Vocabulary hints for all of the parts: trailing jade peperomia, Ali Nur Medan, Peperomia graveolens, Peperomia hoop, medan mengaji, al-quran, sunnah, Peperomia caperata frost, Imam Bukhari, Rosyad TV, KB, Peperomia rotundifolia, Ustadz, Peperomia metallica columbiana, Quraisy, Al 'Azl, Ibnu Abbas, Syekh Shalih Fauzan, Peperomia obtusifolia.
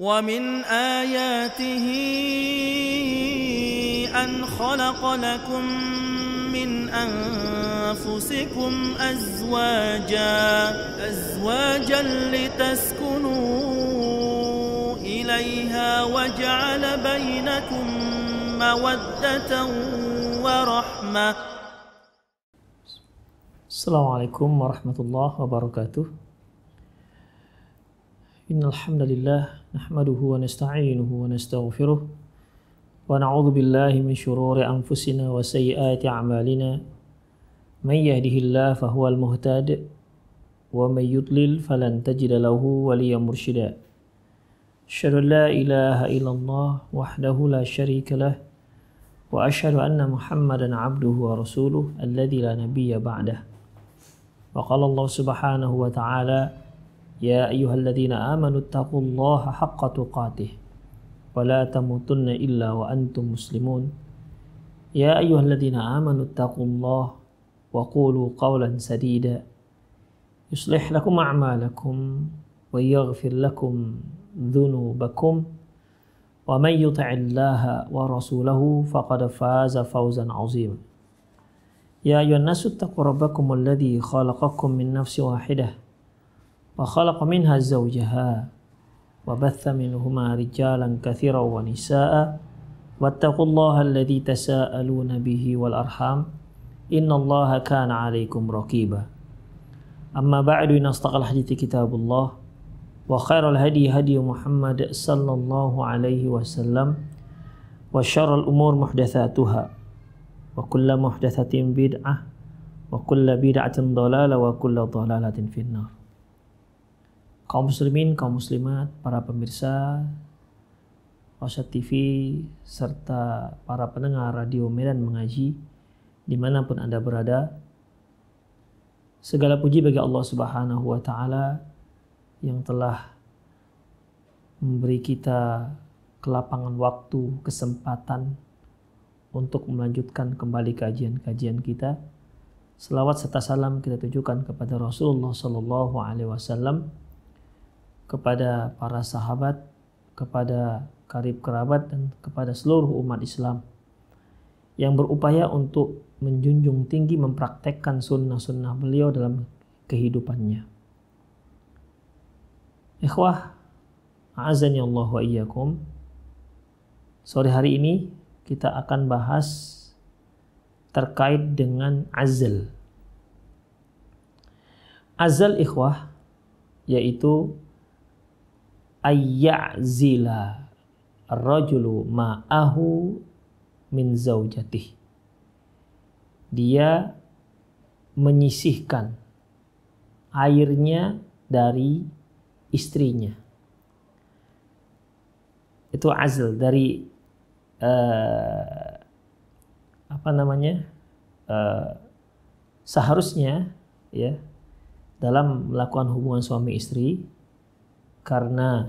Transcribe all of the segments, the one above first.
وَمِنْ آيَاتِهِ أَنْ خَلَقَ لَكُمْ مِنْ أَنْفُسِكُمْ أَزْوَاجًا لِتَسْكُنُوا إِلَيْهَا وَجَعَلَ بَيْنَكُمْ مَوَدَّةً وَرَحْمَةً. السلام عليكم ورحمة الله وبركاته. Innal hamdalillah nahmaduhu wa nasta'inuhu wa nastaghfiruh wa na'udzu billahi min syururi anfusina wa sayyiati a'malina may yahdihillahu fahuwal muhtad wa may yudlil falan tajida lahu waliyyan mursyida. Asyhadu an la ilaha illallah wahdahu la syarika lah wa asyhadu anna Muhammadan 'abduhu wa rasuluhu alladzi la nabiyya ba'dah. Wa qala Allah subhanahu wa ta'ala, Ya ayyuhalladzina amanu taqullaha haqqa tuqatih wa la tamutunna illa wa antum muslimun. Ya ayyuhalladzina amanu taqullaha wa qulu qawlan sadida yuslih lakum a'malakum wa yaghfir lakum dhunubakum wa man yuti'illaha wa rasulahu faqad faza fawzan 'azima. Ya ayyuhannasu taqu rabbakum alladzi khalaqakum min nafsin wahidah وخلق منها زوجها وبث منهما رجالا كثيرا ونساء واتقوا الله الذي تساءلون به والأرحام إن الله كان عليكم رقيبا. أما بعد، إن أصدق الحديث كتاب الله وخير الهدي هدي محمد صلى الله عليه وسلم وشر الأمور محدثاتها وكل محدثة بدعة وكل بدعة ضلالة وكل ضلالة في النار. Kaum muslimin, kaum muslimat, para pemirsa Rosyad TV serta para pendengar radio Medan Mengaji dimanapun Anda berada, segala puji bagi Allah Subhanahu wa Ta'ala yang telah memberi kita kelapangan waktu, kesempatan untuk melanjutkan kembali kajian-kajian kita. Selawat serta salam kita tujukan kepada Rasulullah Sallallahu Alaihi Wasallam, kepada para sahabat, kepada karib kerabat, dan kepada seluruh umat Islam yang berupaya untuk menjunjung tinggi mempraktekkan sunnah-sunnah beliau dalam kehidupannya. Ikhwah, a'azani Allah wa iyyakum. Sore hari ini kita akan bahas terkait dengan azl. Azl, ikhwah, yaitu ayya'zila ar-rajulu ma'ahu min zawjatih. Dia menyisihkan airnya dari istrinya. Itu azl dari seharusnya ya dalam melakukan hubungan suami istri, karena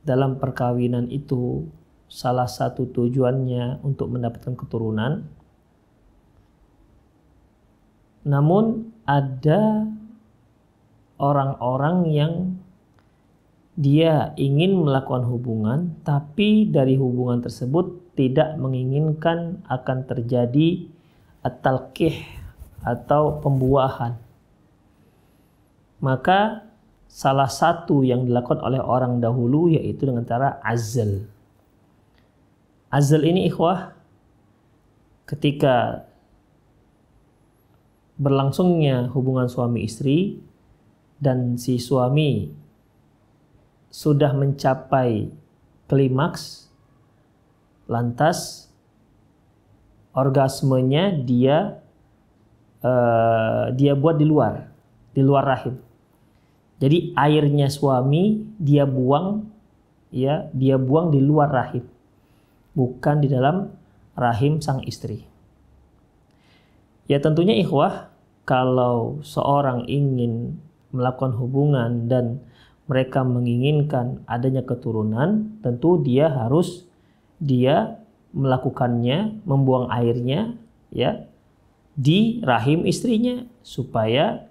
dalam perkawinan itu salah satu tujuannya untuk mendapatkan keturunan. Namun ada orang-orang yang dia ingin melakukan hubungan, tapi dari hubungan tersebut tidak menginginkan akan terjadi at-talqih atau pembuahan. Maka salah satu yang dilakukan oleh orang dahulu yaitu dengan cara azl. Azl ini, ikhwah, ketika berlangsungnya hubungan suami istri dan si suami sudah mencapai klimaks, lantas orgasmenya dia buat di luar rahim. Jadi airnya suami dia buang di luar rahim, bukan di dalam rahim sang istri. Ya tentunya, ikhwah, kalau seorang ingin melakukan hubungan dan mereka menginginkan adanya keturunan, tentu dia harus melakukannya, membuang airnya ya di rahim istrinya supaya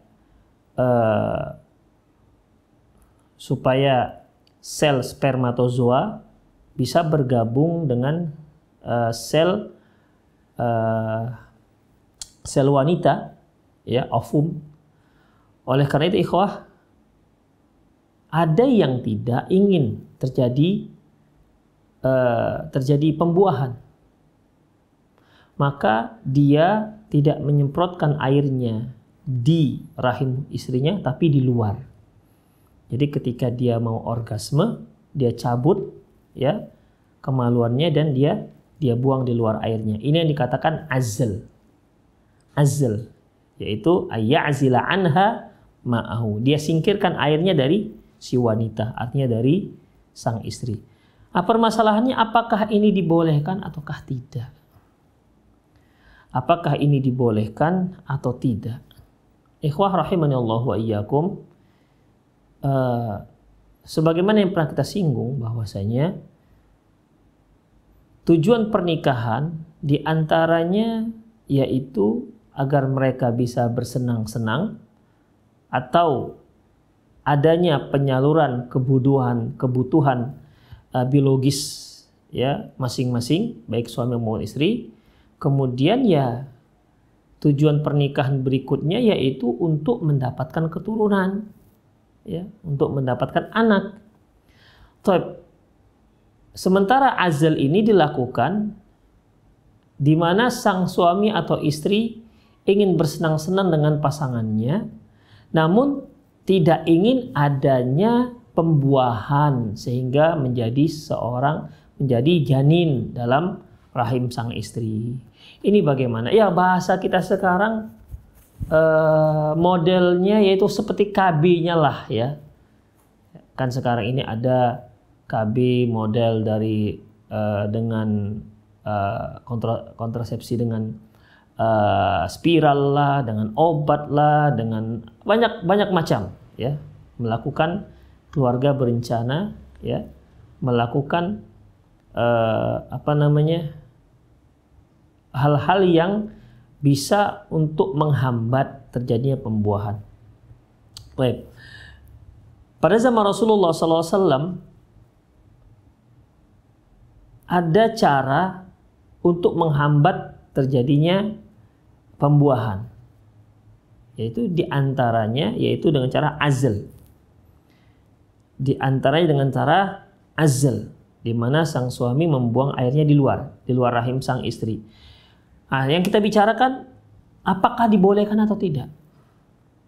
sel spermatozoa bisa bergabung dengan sel wanita, ya, ovum. Oleh karena itu, ikhwah, ada yang tidak ingin terjadi pembuahan, maka dia tidak menyemprotkan airnya di rahim istrinya, tapi di luar. Jadi ketika dia mau orgasme, dia cabut, ya, kemaluannya dan dia buang di luar airnya. Ini yang dikatakan azl. Azl yaitu ayyazila anha ma'ahu. Dia singkirkan airnya dari si wanita, artinya dari sang istri. Permasalahannya, apakah ini dibolehkan ataukah tidak? Apakah ini dibolehkan atau tidak? Ikhwah rahimanillah wa iyyakum, sebagaimana yang pernah kita singgung bahwasanya tujuan pernikahan diantaranya yaitu agar mereka bisa bersenang-senang atau adanya penyaluran kebutuhan biologis, ya, masing-masing, baik suami maupun istri. Kemudian, ya, tujuan pernikahan berikutnya yaitu untuk mendapatkan keturunan, ya, untuk mendapatkan anak. Sementara azl ini dilakukan di mana sang suami atau istri ingin bersenang-senang dengan pasangannya, namun tidak ingin adanya pembuahan sehingga menjadi janin dalam rahim sang istri. Ini bagaimana? Ya, bahasa kita sekarang modelnya yaitu seperti KB-nya lah, ya. Kan sekarang ini ada KB model dari kontrasepsi dengan spiral lah, dengan obat lah, dengan banyak macam, ya, melakukan keluarga berencana, ya, melakukan hal-hal yang bisa untuk menghambat terjadinya pembuahan. Baik. Pada zaman Rasulullah SAW ada cara untuk menghambat terjadinya pembuahan, yaitu diantaranya yaitu dengan cara azl. Diantaranya dengan cara azl, di mana sang suami membuang airnya di luar rahim sang istri. Yang kita bicarakan, apakah dibolehkan atau tidak?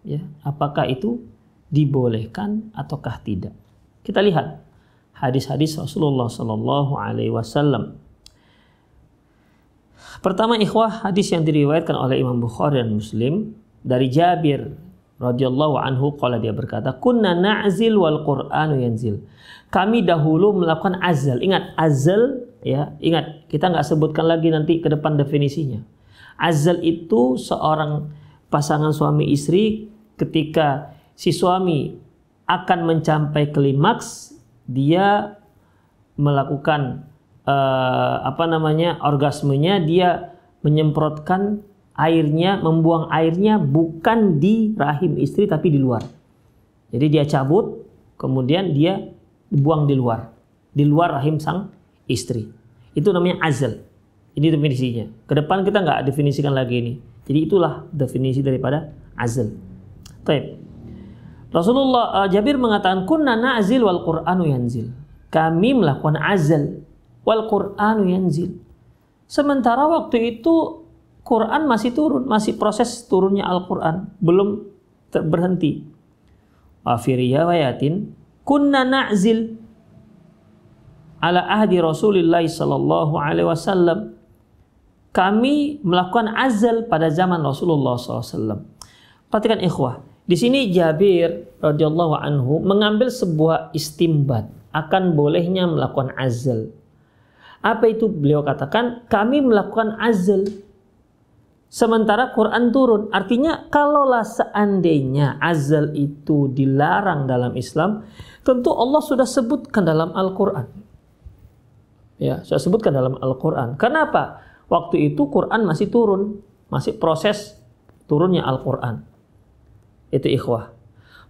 Ya, apakah itu dibolehkan ataukah tidak? Kita lihat hadis-hadis Rasulullah Sallallahu Alaihi Wasallam. Pertama, ikhwah, hadis yang diriwayatkan oleh Imam Bukhari dan Muslim dari Jabir radhiyallahu anhu, qala, dia berkata, kunna na'zil wal Qur'anu yanzil. Kami dahulu melakukan azl. Ingat azl, ya, ingat, kita nggak sebutkan lagi nanti ke depan definisinya. Azl itu seorang pasangan suami istri ketika si suami akan mencapai klimaks, dia melakukan orgasmenya, dia menyemprotkan airnya, membuang airnya bukan di rahim istri tapi di luar. Jadi dia cabut, kemudian dia buang di luar rahim sang istri. Itu namanya azl. Ini definisinya. Ke depan kita nggak definisikan lagi ini. Jadi itulah definisi daripada azl. Baik. Rasulullah Jabir mengatakan kunna na'zil wal Qur'anu yanzil. Kami melakukan azl wal Qur'anu yanzil. Sementara waktu itu Quran masih turun, masih proses turunnya Al-Qur'an, belum berhenti. Wa fi riwayatin kunna na'zil ala ahdi Rasulillah sallallahu alaihi wasallam. Kami melakukan azl pada zaman Rasulullah SAW. Perhatikan, ikhwah, di sini Jabir radhiyallahu anhu mengambil sebuah istimbat akan bolehnya melakukan azl. Apa itu? Beliau katakan kami melakukan azl sementara Quran turun. Artinya kalaulah seandainya azl itu dilarang dalam Islam, tentu Allah sudah sebutkan dalam Al-Qur'an. Ya, sudah sebutkan dalam Al-Qur'an. Kenapa? Waktu itu Quran masih turun, masih proses turunnya Al-Qur'an. Itu ikhwah.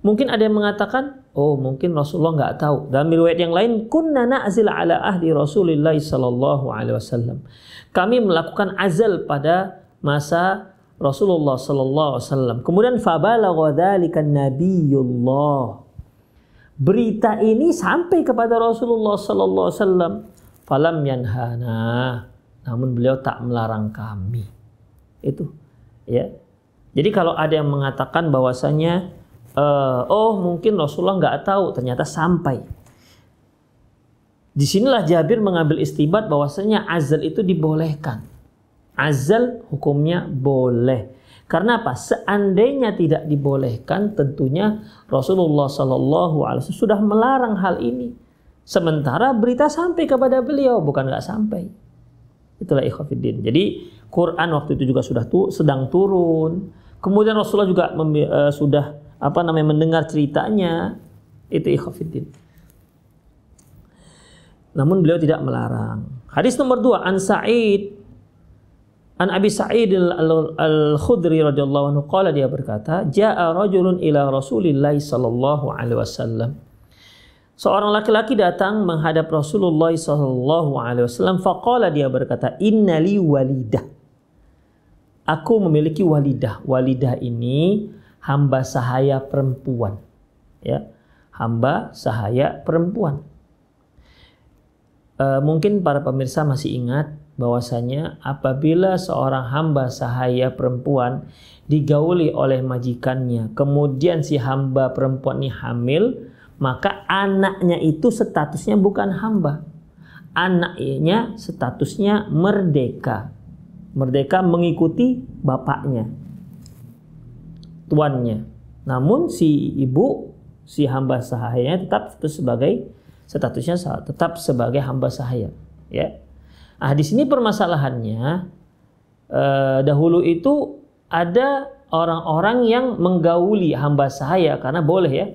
Mungkin ada yang mengatakan, oh mungkin Rasulullah nggak tahu. Dalam riwayat yang lain, kunna na'zil ala ahli Rasulillah sallallahu alaihi wasallam. Kami melakukan azal pada masa Rasulullah sallallahu alaihi wasallam. Kemudian fabalagha dzalika nabiyullah. Berita ini sampai kepada Rasulullah sallallahu alaihi wasallam, falam yanhana. Namun beliau tak melarang kami. Itu ya. Jadi kalau ada yang mengatakan bahwasanya oh mungkin Rasulullah nggak tahu, ternyata sampai. Disinilah Jabir mengambil istibat bahwasanya azal itu dibolehkan. Azal hukumnya boleh. Karena apa? Seandainya tidak dibolehkan, tentunya Rasulullah Shallallahu Alaihi Wasallam sudah melarang hal ini. Sementara berita sampai kepada beliau, bukan nggak sampai. Itulah ikhwafiddin. Jadi Quran waktu itu juga sudah sedang turun. Kemudian Rasulullah juga sudah mendengar ceritanya, itu ikhwafiddin. Namun beliau tidak melarang. Hadis nomor 2, an Sa'id an Abi Sa'id al-Khudri radhiyallahu anhu qala, dia berkata, jaa rajulun ila Rasulillah sallallahu alaihi wasallam. Seorang laki-laki datang menghadap Rasulullah sallallahu alaihi wasallam, faqala, dia berkata, innali walidah. Aku memiliki walidah. Walidah ini hamba sahaya perempuan, ya, hamba sahaya perempuan. Mungkin para pemirsa masih ingat bahwasanya apabila seorang hamba sahaya perempuan digauli oleh majikannya, kemudian si hamba perempuan ini hamil, maka anaknya itu statusnya bukan hamba, anaknya statusnya merdeka, merdeka mengikuti bapaknya, tuannya. Namun si ibu, si hamba sahayanya tetap sebagai statusnya hamba sahaya, ya. Ah, di sini permasalahannya dahulu itu ada orang-orang yang menggauli hamba sahaya karena boleh, ya.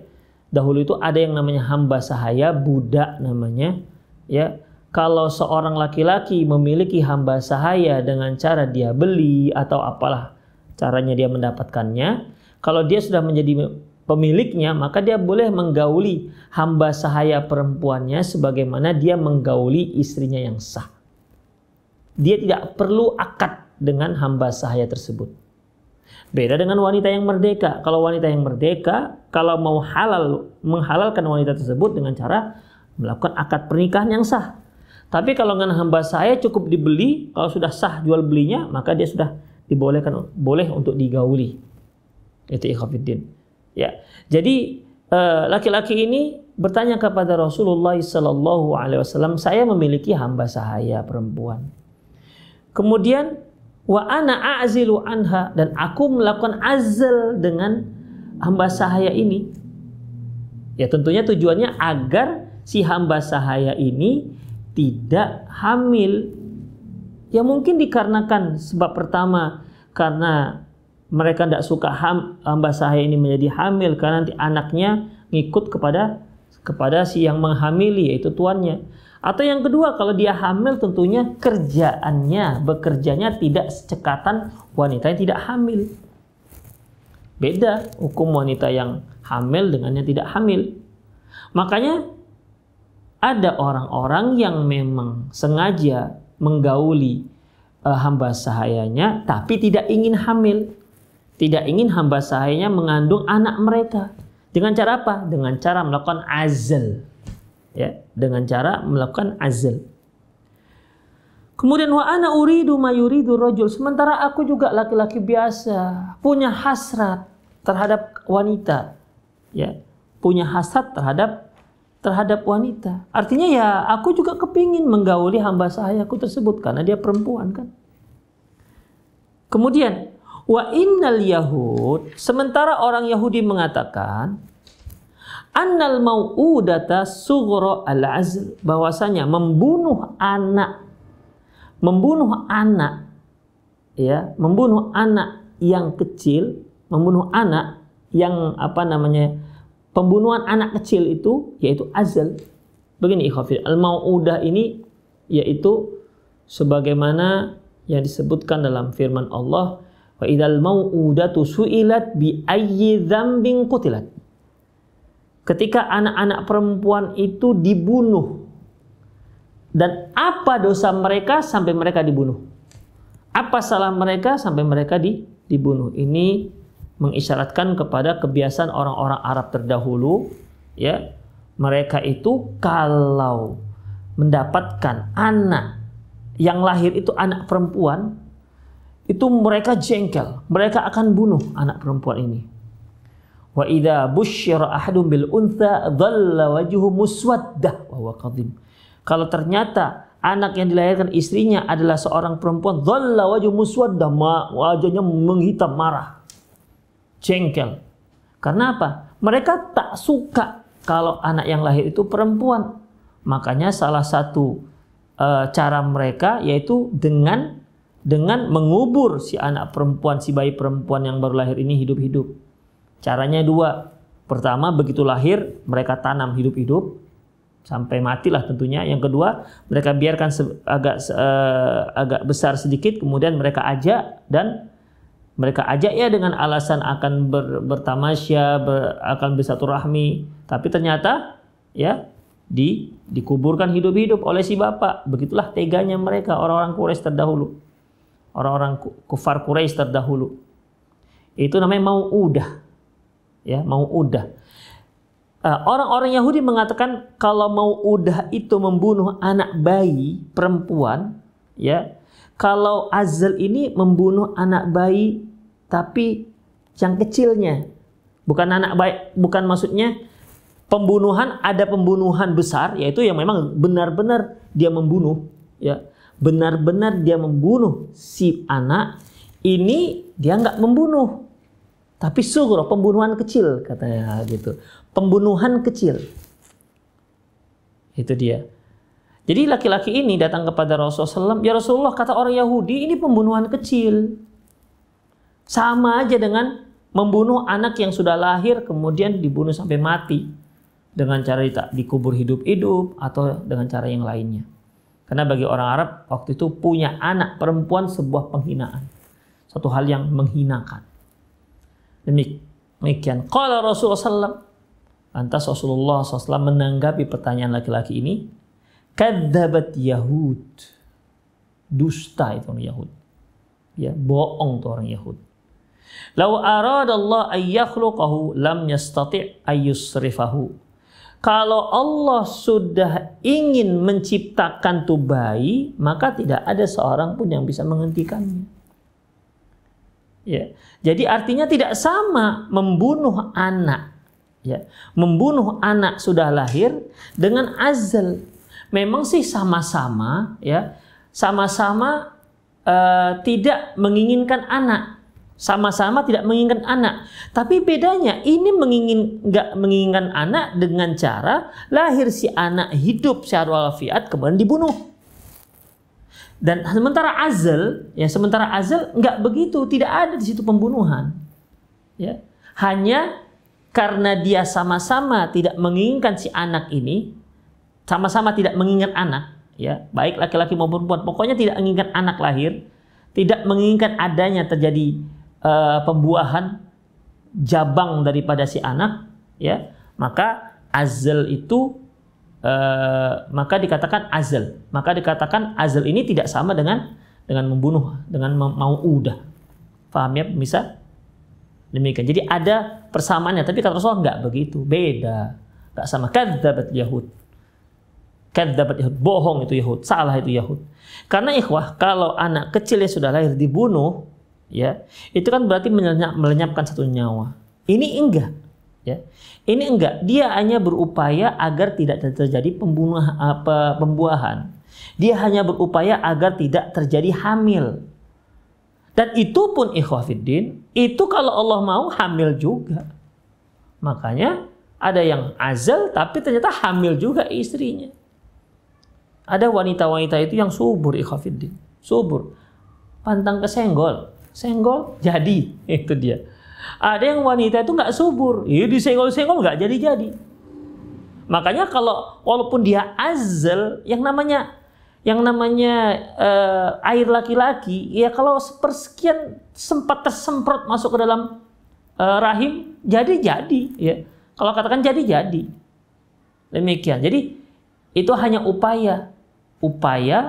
Dahulu itu ada yang namanya hamba sahaya, budak namanya, ya. Kalau seorang laki-laki memiliki hamba sahaya dengan cara dia beli atau apalah caranya dia mendapatkannya, kalau dia sudah menjadi pemiliknya, maka dia boleh menggauli hamba sahaya perempuannya sebagaimana dia menggauli istrinya yang sah. Dia tidak perlu akad dengan hamba sahaya tersebut. Beda dengan wanita yang merdeka. Kalau wanita yang merdeka, kalau mau halal, menghalalkan wanita tersebut dengan cara melakukan akad pernikahan yang sah. Tapi kalau dengan hamba sahaya cukup dibeli, kalau sudah sah jual belinya, maka dia sudah dibolehkan, boleh untuk digauli. Itu ikhwafiddin, ya. Jadi laki-laki ini bertanya kepada Rasulullah sallallahu alaihi wasallam, saya memiliki hamba sahaya perempuan. Kemudian wa ana a'zilu anha, dan aku melakukan azal dengan hamba sahaya ini. Ya, tentunya tujuannya agar si hamba sahaya ini tidak hamil. Ya, mungkin dikarenakan sebab pertama karena mereka tidak suka hamba sahaya ini menjadi hamil, karena nanti anaknya ngikut kepada si yang menghamili, yaitu tuannya. Atau yang kedua, kalau dia hamil tentunya bekerjanya tidak secekatan wanita yang tidak hamil. Beda hukum wanita yang hamil dengan yang tidak hamil. Makanya ada orang-orang yang memang sengaja menggauli hamba sahayanya tapi tidak ingin hamil. Tidak ingin hamba sahayanya mengandung anak mereka. Dengan cara apa? Dengan cara melakukan azal. Ya, dengan cara melakukan azal. Kemudian wa ana uridu ma yuridu rajul. Sementara aku juga laki-laki biasa, punya hasrat terhadap wanita. Ya, punya hasrat terhadap wanita. Artinya ya, aku juga kepingin menggauli hamba sahayaku tersebut karena dia perempuan, kan. Kemudian wa innal yahud, sementara orang Yahudi mengatakan annal mau'udata sughra al-'azl, bahwasanya pembunuhan anak kecil itu yaitu azal. Begini ikhwafid, al-mau'udah ini yaitu sebagaimana yang disebutkan dalam firman Allah, wa idal mau'udatu su'ilat bi ayyi dzambin qutilat. ketika anak-anak perempuan itu dibunuh. Dan apa dosa mereka sampai mereka dibunuh? Apa salah mereka sampai mereka dibunuh? Ini mengisyaratkan kepada kebiasaan orang-orang Arab terdahulu, ya. Mereka itu kalau mendapatkan anak yang lahir itu anak perempuan, itu mereka jengkel, mereka akan bunuh anak perempuan ini. Wa idza busyira ahadun bil untha dhalla wajhuhu muswaddah wa huwa kadhim. Kalau ternyata anak yang dilahirkan istrinya adalah seorang perempuan, dhalla wajhuhu muswaddah, wajahnya menghitam, marah, jengkel. Karena apa? Mereka tak suka kalau anak yang lahir itu perempuan. Makanya salah satu cara mereka yaitu dengan mengubur si anak perempuan, si bayi perempuan yang baru lahir ini hidup-hidup. Caranya dua. Pertama, begitu lahir mereka tanam hidup-hidup sampai matilah tentunya. Yang kedua, mereka biarkan agak besar sedikit, kemudian mereka ajak, dan mereka ajak ya dengan alasan akan bertamasya, akan bersilaturahmi. Tapi ternyata ya dikuburkan hidup-hidup oleh si bapak. Begitulah teganya mereka, orang-orang Quraisy terdahulu. Orang-orang kufar Quraisy terdahulu. Itu namanya mau'udah. Ya, mau'udah. Orang-orang Yahudi mengatakan kalau mau'udah itu membunuh anak bayi perempuan, ya. Kalau azl ini membunuh anak bayi tapi yang kecilnya. Bukan anak bayi, bukan maksudnya pembunuhan, ada pembunuhan besar yaitu yang memang benar-benar dia membunuh, ya, benar-benar dia membunuh si anak ini. Dia nggak membunuh tapi sughra, pembunuhan kecil katanya gitu, pembunuhan kecil itu dia. Jadi laki-laki ini datang kepada Rasulullah SAW, ya Rasulullah, kata orang Yahudi ini pembunuhan kecil, sama aja dengan membunuh anak yang sudah lahir kemudian dibunuh sampai mati dengan cara dikubur hidup-hidup atau dengan cara yang lainnya. Karena bagi orang Arab waktu itu punya anak perempuan sebuah penghinaan, satu hal yang menghinakan. Demikian qala Rasulullah sallallahu alaihi wasallam. Lantas Rasulullah SAW menanggapi pertanyaan laki-laki ini, kadzabat Yahud, dusta itu orang Yahud, ya, bohong tuh orang Yahud. Law aradallahu ay yakhluqahu lam yastati' ay yusrifahu. Kalau Allah sudah ingin menciptakan tuh bayi, maka tidak ada seorang pun yang bisa menghentikannya. Ya. Jadi artinya tidak sama membunuh anak, ya, membunuh anak sudah lahir dengan azl. Memang sih sama-sama, ya, sama-sama tidak menginginkan anak. Sama-sama tidak menginginkan anak, tapi bedanya ini nggak menginginkan anak dengan cara lahir si anak hidup secara walafiat kemudian dibunuh. Dan sementara azl, ya, sementara azl nggak begitu, tidak ada di situ pembunuhan, ya, hanya karena dia sama-sama tidak menginginkan si anak ini, sama-sama tidak menginginkan anak, ya, baik laki-laki maupun perempuan, pokoknya tidak menginginkan anak lahir, tidak menginginkan adanya terjadi pembuahan jabang daripada si anak, ya, maka azl itu maka dikatakan azl ini tidak sama dengan membunuh, dengan mau'udah. Paham ya pemirsa? Demikian. Jadi ada persamaannya, tapi kata Rasulullah enggak begitu, beda, enggak sama. Kadzabat Yahud. Kadzabat Yahud, bohong itu Yahud, salah itu Yahud. Karena ikhwah, kalau anak kecilnya sudah lahir dibunuh, ya, itu kan berarti melenyapkan satu nyawa. Ini enggak, ya, ini enggak. Dia hanya berupaya agar tidak terjadi pembuahan. Dia hanya berupaya agar tidak terjadi hamil. Dan itu pun ikhwah fiddin, itu kalau Allah mau hamil juga. Makanya ada yang azl tapi ternyata hamil juga istrinya. Ada wanita-wanita itu yang subur, ikhwah fiddin, subur, pantang kesenggol. Senggol jadi, itu dia. Ada yang wanita itu nggak subur, ya disenggol-senggol nggak jadi-jadi. Makanya kalau walaupun dia azl, yang namanya air laki-laki, ya kalau sepersekian sempat tersemprot masuk ke dalam rahim, jadi-jadi, ya. Allah katakan jadi. Demikian. Jadi itu hanya upaya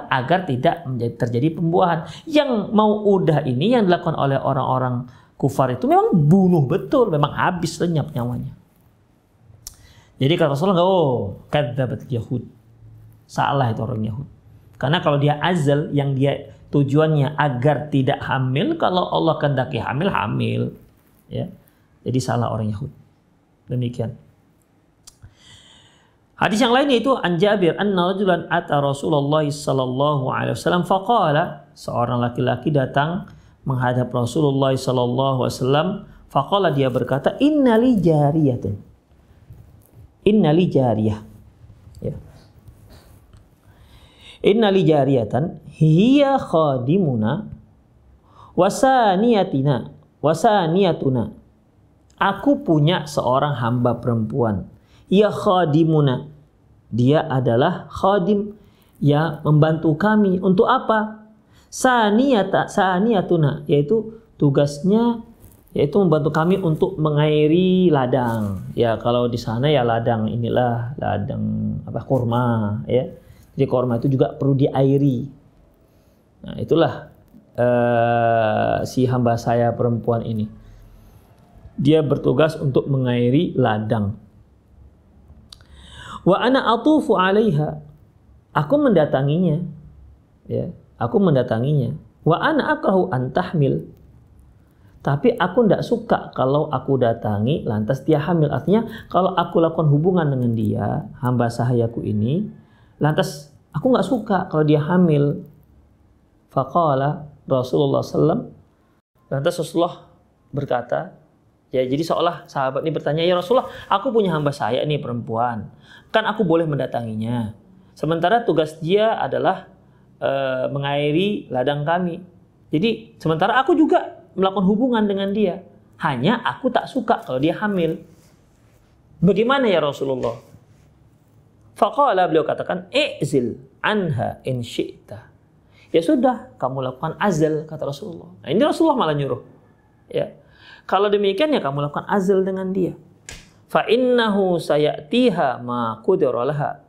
agar tidak terjadi pembuahan. Yang mau udah ini yang dilakukan oleh orang-orang kufar itu memang bunuh betul, memang habis lenyap nyawanya. Jadi kata Rasulullah, oh kadzabat Yahud, salah itu orang Yahud. Karena kalau dia azal yang dia tujuannya agar tidak hamil, kalau Allah kehendaki hamil, ya. Jadi salah orang Yahud. Demikian. Hadis yang lain yaitu an Jabir anna rajulan ata Rasulullah sallallahu alaihi wasallam faqala, seorang laki-laki datang menghadap Rasulullah sallallahu alaihi wasallam, faqala, dia berkata, innali jariyatun. Innali jariyah. Ya. Innali jariyatan hiya khadimuna wasaniatuna. Aku punya seorang hamba perempuan. Ya khadimuna, dia adalah khadim, ya membantu kami. Untuk apa? Saniyatuna, yaitu tugasnya yaitu membantu kami untuk mengairi ladang. Ya kalau di sana ya ladang inilah ladang apa, kurma, ya. Jadi kurma itu juga perlu diairi. Nah, itulah si hamba saya perempuan ini. Dia bertugas untuk mengairi ladang. Wa ana atufu 'alaiha, aku mendatanginya, ya, aku mendatanginya. Wa ana akrahu an tahmil, tapi aku tidak suka kalau aku datangi lantas dia hamil. Artinya kalau aku lakukan hubungan dengan dia, hamba sahayaku ini, lantas aku nggak suka kalau dia hamil. Faqala Rasulullah sallam, lantas Rasulullah berkata, ya, jadi seolah sahabat ini bertanya, ya Rasulullah, aku punya hamba saya ini perempuan, kan aku boleh mendatanginya. Sementara tugas dia adalah mengairi ladang kami. Jadi sementara aku juga melakukan hubungan dengan dia. Hanya aku tak suka kalau dia hamil. Bagaimana ya Rasulullah? Faqala, beliau katakan, i'zil anha in syi'ta. Ya sudah, kamu lakukan azal, kata Rasulullah. Nah, ini Rasulullah malah nyuruh. Ya. Kalau demikian ya kamu lakukan azal dengan dia. Fa innahu sayatiha ma qudira laha.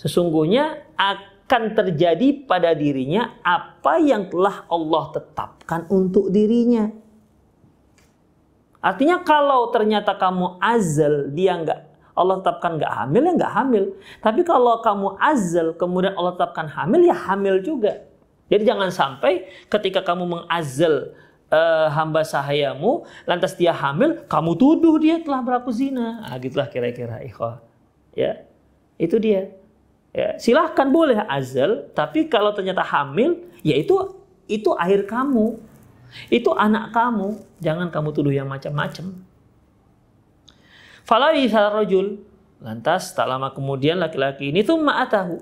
Sesungguhnya akan terjadi pada dirinya apa yang telah Allah tetapkan untuk dirinya. Artinya kalau ternyata kamu azal, dia enggak, Allah tetapkan enggak hamil, ya enggak hamil. Tapi kalau kamu azal kemudian Allah tetapkan hamil, ya hamil juga. Jadi jangan sampai ketika kamu mengazal hamba sahayamu, lantas dia hamil, kamu tuduh dia telah berlaku zina. Nah, gitulah kira-kira, ikhwah. Ya, itu dia. Ya, silahkan boleh azal, tapi kalau ternyata hamil, ya itu akhir kamu, itu anak kamu, jangan kamu tuduh yang macam-macam. Falaisa rajul, lantas tak lama kemudian laki-laki ini tsumma atahu,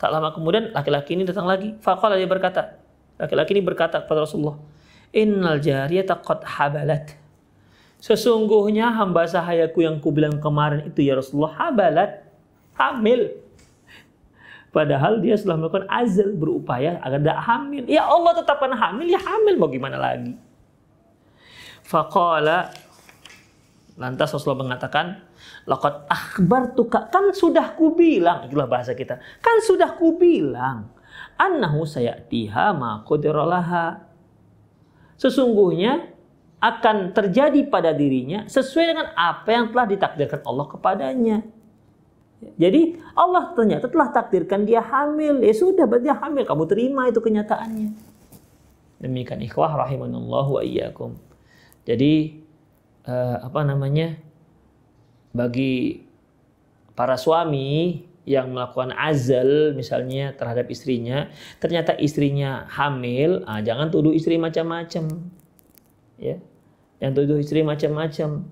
tak lama kemudian laki-laki ini datang lagi. Faqala, dia berkata, laki-laki ini berkata kepada Rasulullah, innal jariyata qad habalat. Sesungguhnya hamba sahayaku yang kubilang kemarin itu ya Rasulullah habalat, hamil. Padahal dia sudah melakukan azal, berupaya agar tidak hamil. Ya Allah tetapkan hamil, ya hamil, mau gimana lagi? Faqala, lantas Rasulullah mengatakan, laqad akhbartuka, kan sudah kubilang, itulah bahasa kita. Kan sudah kubilang, annahu sayatiha ma qudira laha. Sesungguhnya akan terjadi pada dirinya sesuai dengan apa yang telah ditakdirkan Allah kepadanya. Jadi Allah ternyata telah takdirkan dia hamil. Ya sudah, berarti dia hamil. Kamu terima itu kenyataannya. Demikian ikhwah rahimanallahu wa iyyakum. Jadi bagi para suami yang melakukan azal misalnya terhadap istrinya, ternyata istrinya hamil, ah, jangan tuduh istri macam-macam, ya, jangan tuduh istri macam-macam,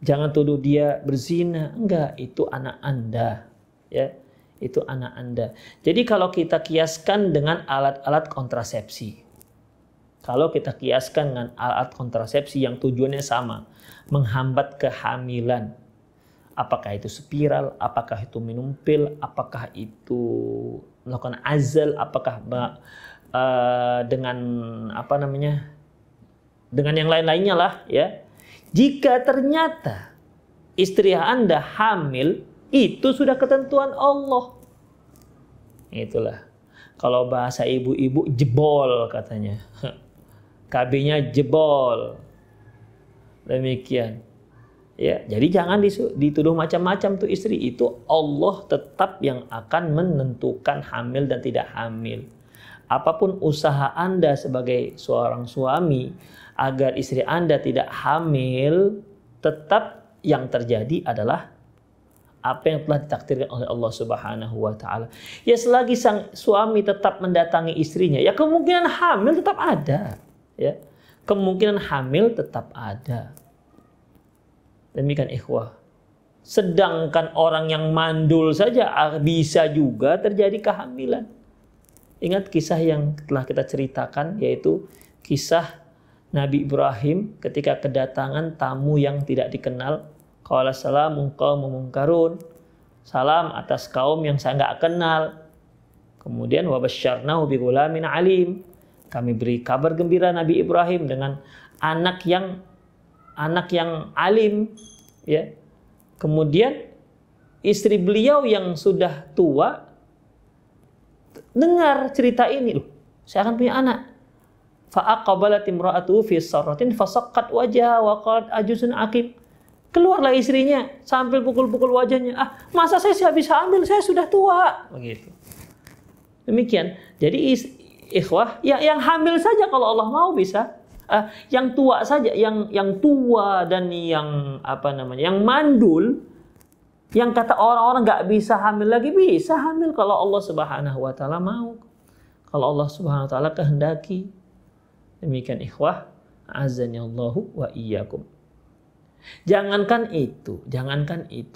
jangan tuduh dia berzina, enggak, itu anak Anda, ya, itu anak Anda. Jadi kalau kita kiaskan dengan alat-alat kontrasepsi, yang tujuannya sama, menghambat kehamilan. Apakah itu spiral, apakah itu minum pil, apakah itu melakukan azal, apakah dengan yang lain-lainnya lah, ya. Jika ternyata istri Anda hamil, itu sudah ketentuan Allah. Itulah. Kalau bahasa ibu-ibu, jebol katanya. KB-nya jebol. Demikian. Ya, jadi jangan dituduh macam-macam tuh istri. Itu Allah tetap yang akan menentukan hamil dan tidak hamil. Apapun usaha Anda sebagai seorang suami agar istri Anda tidak hamil, tetap yang terjadi adalah apa yang telah ditakdirkan oleh Allah Subhanahu wa Ta'ala. Ya, selagi sang suami tetap mendatangi istrinya, ya kemungkinan hamil tetap ada. Ya, kemungkinan hamil tetap ada. Demikian ikhwah. Sedangkan orang yang mandul saja bisa juga terjadi kehamilan. Ingat kisah yang telah kita ceritakan, yaitu kisah Nabi Ibrahim ketika kedatangan tamu yang tidak dikenal. Qala salamun qaumun munkarun. Salam atas kaum yang saya nggak kenal. Kemudian wabasyarnahu bighulamin alim. Kami beri kabar gembira Nabi Ibrahim dengan anak yang alim, ya. Kemudian istri beliau yang sudah tua dengar cerita ini, loh, saya akan punya anak. Fa'aqabalat imra'atuhu fi sarratin fasaqqat wajhaha wa qalat ajuzun aqim. Keluarlah istrinya sambil pukul-pukul wajahnya. Ah, masa saya habis hamil, saya sudah tua, begitu. Demikian. Jadi ikhwah, yang hamil saja kalau Allah mau bisa. Yang tua saja, yang tua dan yang apa namanya, yang mandul, yang kata orang-orang nggak bisa hamil lagi, bisa hamil kalau Allah Subhanahu wa Ta'ala mau, kalau Allah Subhanahu wa Ta'ala kehendaki. Demikian ikhwah, azanillahu wa iyyakum. Jangankan itu,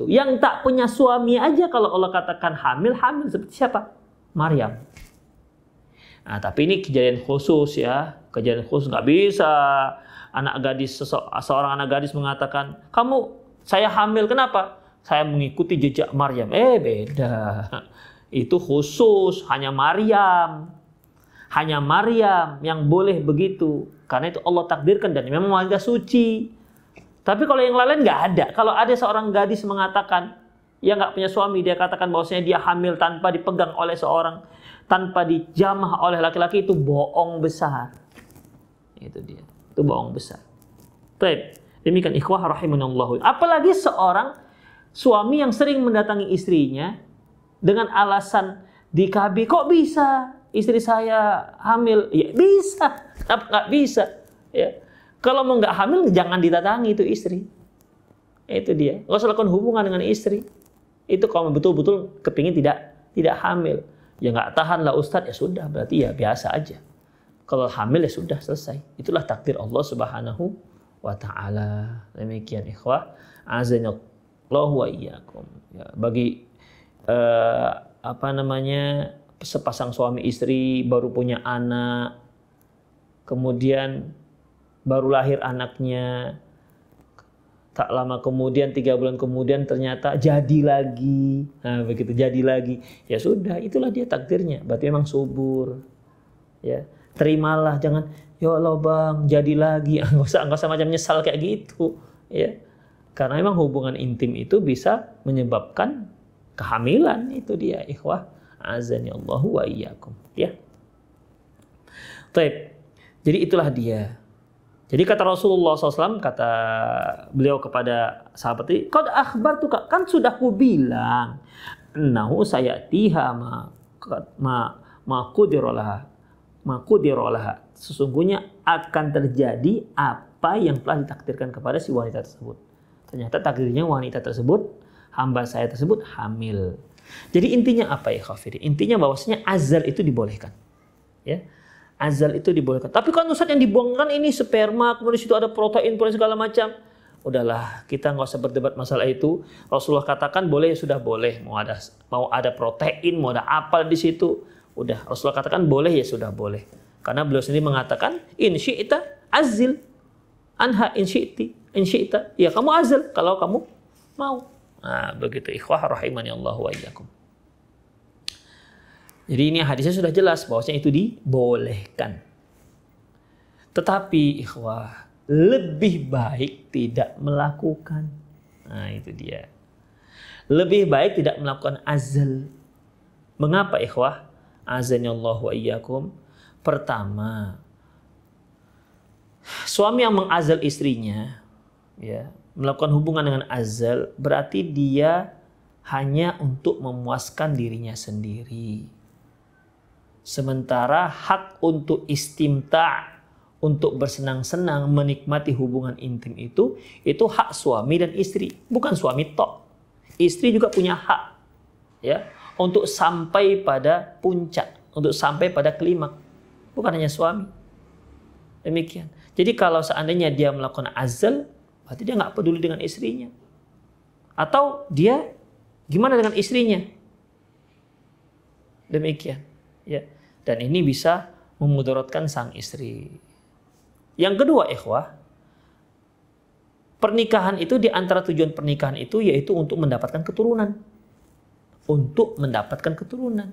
yang tak punya suami aja kalau Allah katakan hamil seperti siapa? Maryam. Nah, tapi ini kejadian khusus, ya. Kejadian khusus, nggak bisa anak gadis, seorang anak gadis mengatakan, kamu, saya hamil, kenapa? Saya mengikuti jejak Maryam. Beda. Itu khusus, hanya Maryam yang boleh begitu, karena itu Allah takdirkan dan memang wanita suci. Tapi kalau yang lain nggak ada. Kalau ada seorang gadis mengatakan, ya nggak punya suami, dia katakan bahwasanya dia hamil tanpa dipegang oleh seorang, tanpa dijamah oleh laki-laki, itu bohong besar. Itu dia. Itu bohong besar. Baik. Demikian ikhwah rahimanallahu. Apalagi seorang suami yang sering mendatangi istrinya dengan alasan di KB, kok bisa istri saya hamil? Ya bisa. Kenapa nggak bisa? Ya. Kalau mau nggak hamil, jangan didatangi itu istri. Itu dia. Nggak usah lakukan hubungan dengan istri. Itu kalau betul-betul kepingin tidak hamil. Ya nggak tahan lah Ustadz, ya sudah, berarti ya biasa aja. Kalau hamil ya sudah, selesai. Itulah takdir Allah Subhanahu wa Ta'ala. Demikian ikhwah, azanillahu wa iyyakum. Ya, bagi sepasang suami istri baru punya anak, kemudian baru lahir anaknya, tak lama kemudian, 3 bulan kemudian ternyata jadi lagi. Nah, begitu jadi lagi. Ya sudah, itulah dia takdirnya. Berarti memang subur. Ya, terimalah, jangan ya Allah bang, jadi lagi. Enggak usah macam nyesal kayak gitu, ya. Karena memang hubungan intim itu bisa menyebabkan kehamilan. Itu dia ikhwah, azanillahu wa iyyakum, ya. Baik. Jadi itulah dia. Jadi kata Rasulullah SAW, kata beliau kepada sahabat ini, qad akhbartu, kan sudah ku bilang, annahu sayatiha ma qudira laha. Sesungguhnya akan terjadi apa yang telah ditakdirkan kepada si wanita tersebut. Ternyata takdirnya wanita tersebut, hamba saya tersebut hamil. Jadi intinya apa ya khafir? Intinya bahwasanya azal itu dibolehkan. Ya. Azal itu dibolehkan. Tapi kan Ustaz, yang dibuangkan ini sperma, kemudian situ ada protein segala macam. Udahlah, kita nggak usah berdebat masalah itu. Rasulullah katakan boleh, ya sudah boleh. Mau ada protein, mau ada apa di situ. Udah, Rasulullah katakan boleh, ya sudah boleh. Karena beliau sendiri mengatakan, in syi'ta azil anha in syi'ta. Ya kamu azil kalau kamu mau. Nah, begitu ikhwah rahimanillahu wa iyyakum. Jadi ini hadisnya sudah jelas bahwasanya itu dibolehkan. Tetapi ikhwah, lebih baik tidak melakukan. Nah, itu dia. Lebih baik tidak melakukan azal. Mengapa, ikhwah? Azanallahu wa iyyakum. Pertama, suami yang mengazal istrinya, ya, melakukan hubungan dengan azal, berarti dia hanya untuk memuaskan dirinya sendiri. Sementara hak untuk istimta', untuk bersenang-senang menikmati hubungan intim itu hak suami dan istri, bukan suami tok. Istri juga punya hak, ya, untuk sampai pada puncak, untuk sampai pada klimak, bukan hanya suami. Demikian. Jadi kalau seandainya dia melakukan azal, berarti dia nggak peduli dengan istrinya. Atau dia gimana dengan istrinya? Demikian, ya. Dan ini bisa memudaratkan sang istri. Yang kedua, ikhwah, pernikahan itu, di antara tujuan pernikahan itu yaitu untuk mendapatkan keturunan. Untuk mendapatkan keturunan.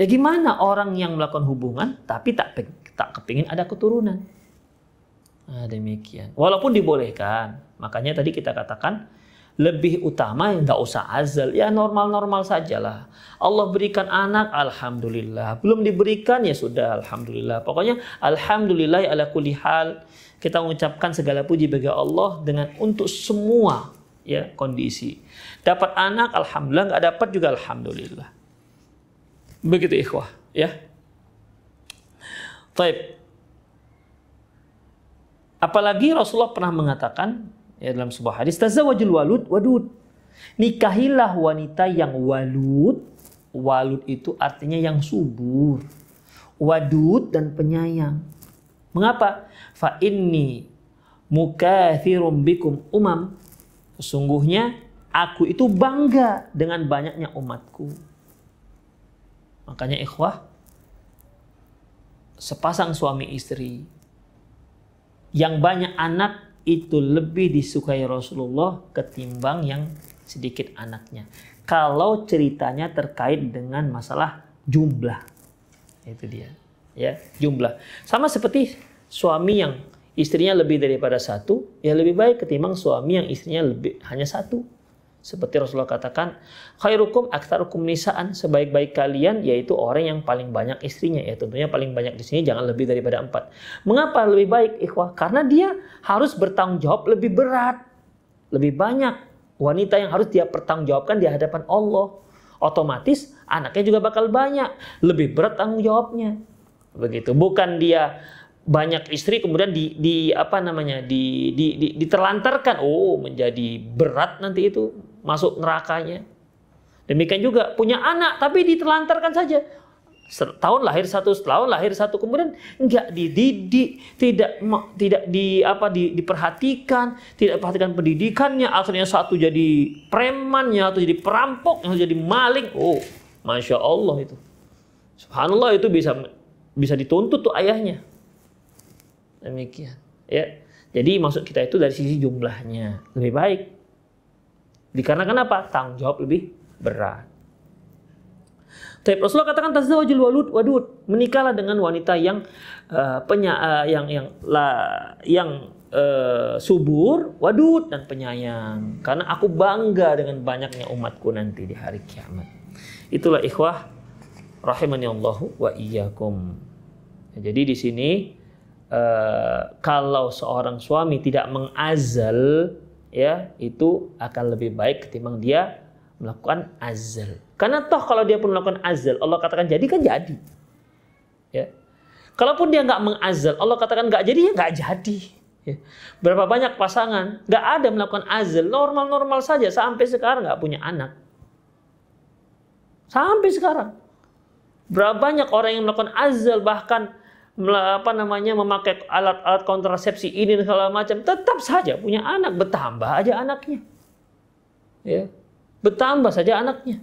Ya gimana orang yang melakukan hubungan tapi tak kepingin ada keturunan? Nah, demikian. Walaupun dibolehkan, makanya tadi kita katakan lebih utama nggak usah azal, ya normal-normal sajalah. Allah berikan anak, alhamdulillah. Belum diberikan, ya sudah, alhamdulillah. Pokoknya alhamdulillah ala kulli hal. Kita mengucapkan segala puji bagi Allah dengan untuk semua, ya, kondisi. Dapat anak, alhamdulillah. Nggak dapat juga, alhamdulillah. Begitu, ikhwah, ya. Taib. Apalagi Rasulullah pernah mengatakan, ya, dalam sebuah hadis, tazawwajul walud wadud, nikahilah wanita yang walud. Walud itu artinya yang subur, wadud dan penyayang. Mengapa? Fa inni mukatsirum bikum umam, sesungguhnya aku itu bangga dengan banyaknya umatku. Makanya ikhwah, sepasang suami istri yang banyak anak itu lebih disukai Rasulullah ketimbang yang sedikit anaknya. Kalau ceritanya terkait dengan masalah jumlah, itu dia, ya, jumlah. Sama seperti suami yang istrinya lebih daripada satu, ya lebih baik ketimbang suami yang istrinya hanya satu. Seperti Rasulullah katakan, khairukum aktsarukum nisaan, sebaik-baik kalian yaitu orang yang paling banyak istrinya. Ya tentunya paling banyak di sini jangan lebih daripada 4. Mengapa lebih baik, ikhwah? Karena dia harus bertanggung jawab lebih berat. Lebih banyak wanita yang harus dia pertanggungjawabkan di hadapan Allah. Otomatis anaknya juga bakal banyak, lebih berat tanggung jawabnya. Begitu. Bukan dia banyak istri kemudian diterlantarkan, oh menjadi berat nanti itu masuk nerakanya. Demikian juga punya anak tapi diterlantarkan saja. Setahun lahir satu, kemudian nggak dididik, tidak diperhatikan, tidak perhatikan pendidikannya, akhirnya satu jadi preman, yang satu jadi perampok, yang satu jadi maling. Oh, masya Allah itu. Subhanallah, itu bisa dituntut tuh ayahnya. Demikian, ya. Jadi maksud kita itu dari sisi jumlahnya lebih baik. Dikarenakan apa? Tanggung jawab lebih berat. Tapi Rasulullah katakan tazawwajul walud wadud, menikahlah dengan wanita yang subur, wadud dan penyayang. Karena aku bangga dengan banyaknya umatku nanti di hari kiamat. Itulah ikhwah rahimani Allah wa iyyakum. Ya, jadi di sini kalau seorang suami tidak mengazal, ya itu akan lebih baik ketimbang dia melakukan azal. Karena toh kalau dia pun melakukan azal, Allah katakan jadi, kan jadi. Ya. Kalaupun dia nggak mengazal, Allah katakan nggak jadi, ya nggak jadi. Ya. Berapa banyak pasangan nggak ada melakukan azal, normal-normal saja sampai sekarang nggak punya anak. Sampai sekarang berapa banyak orang yang melakukan azal, bahkan memakai alat-alat kontrasepsi ini dan segala macam, tetap saja punya anak, bertambah aja anaknya, ya, bertambah saja anaknya.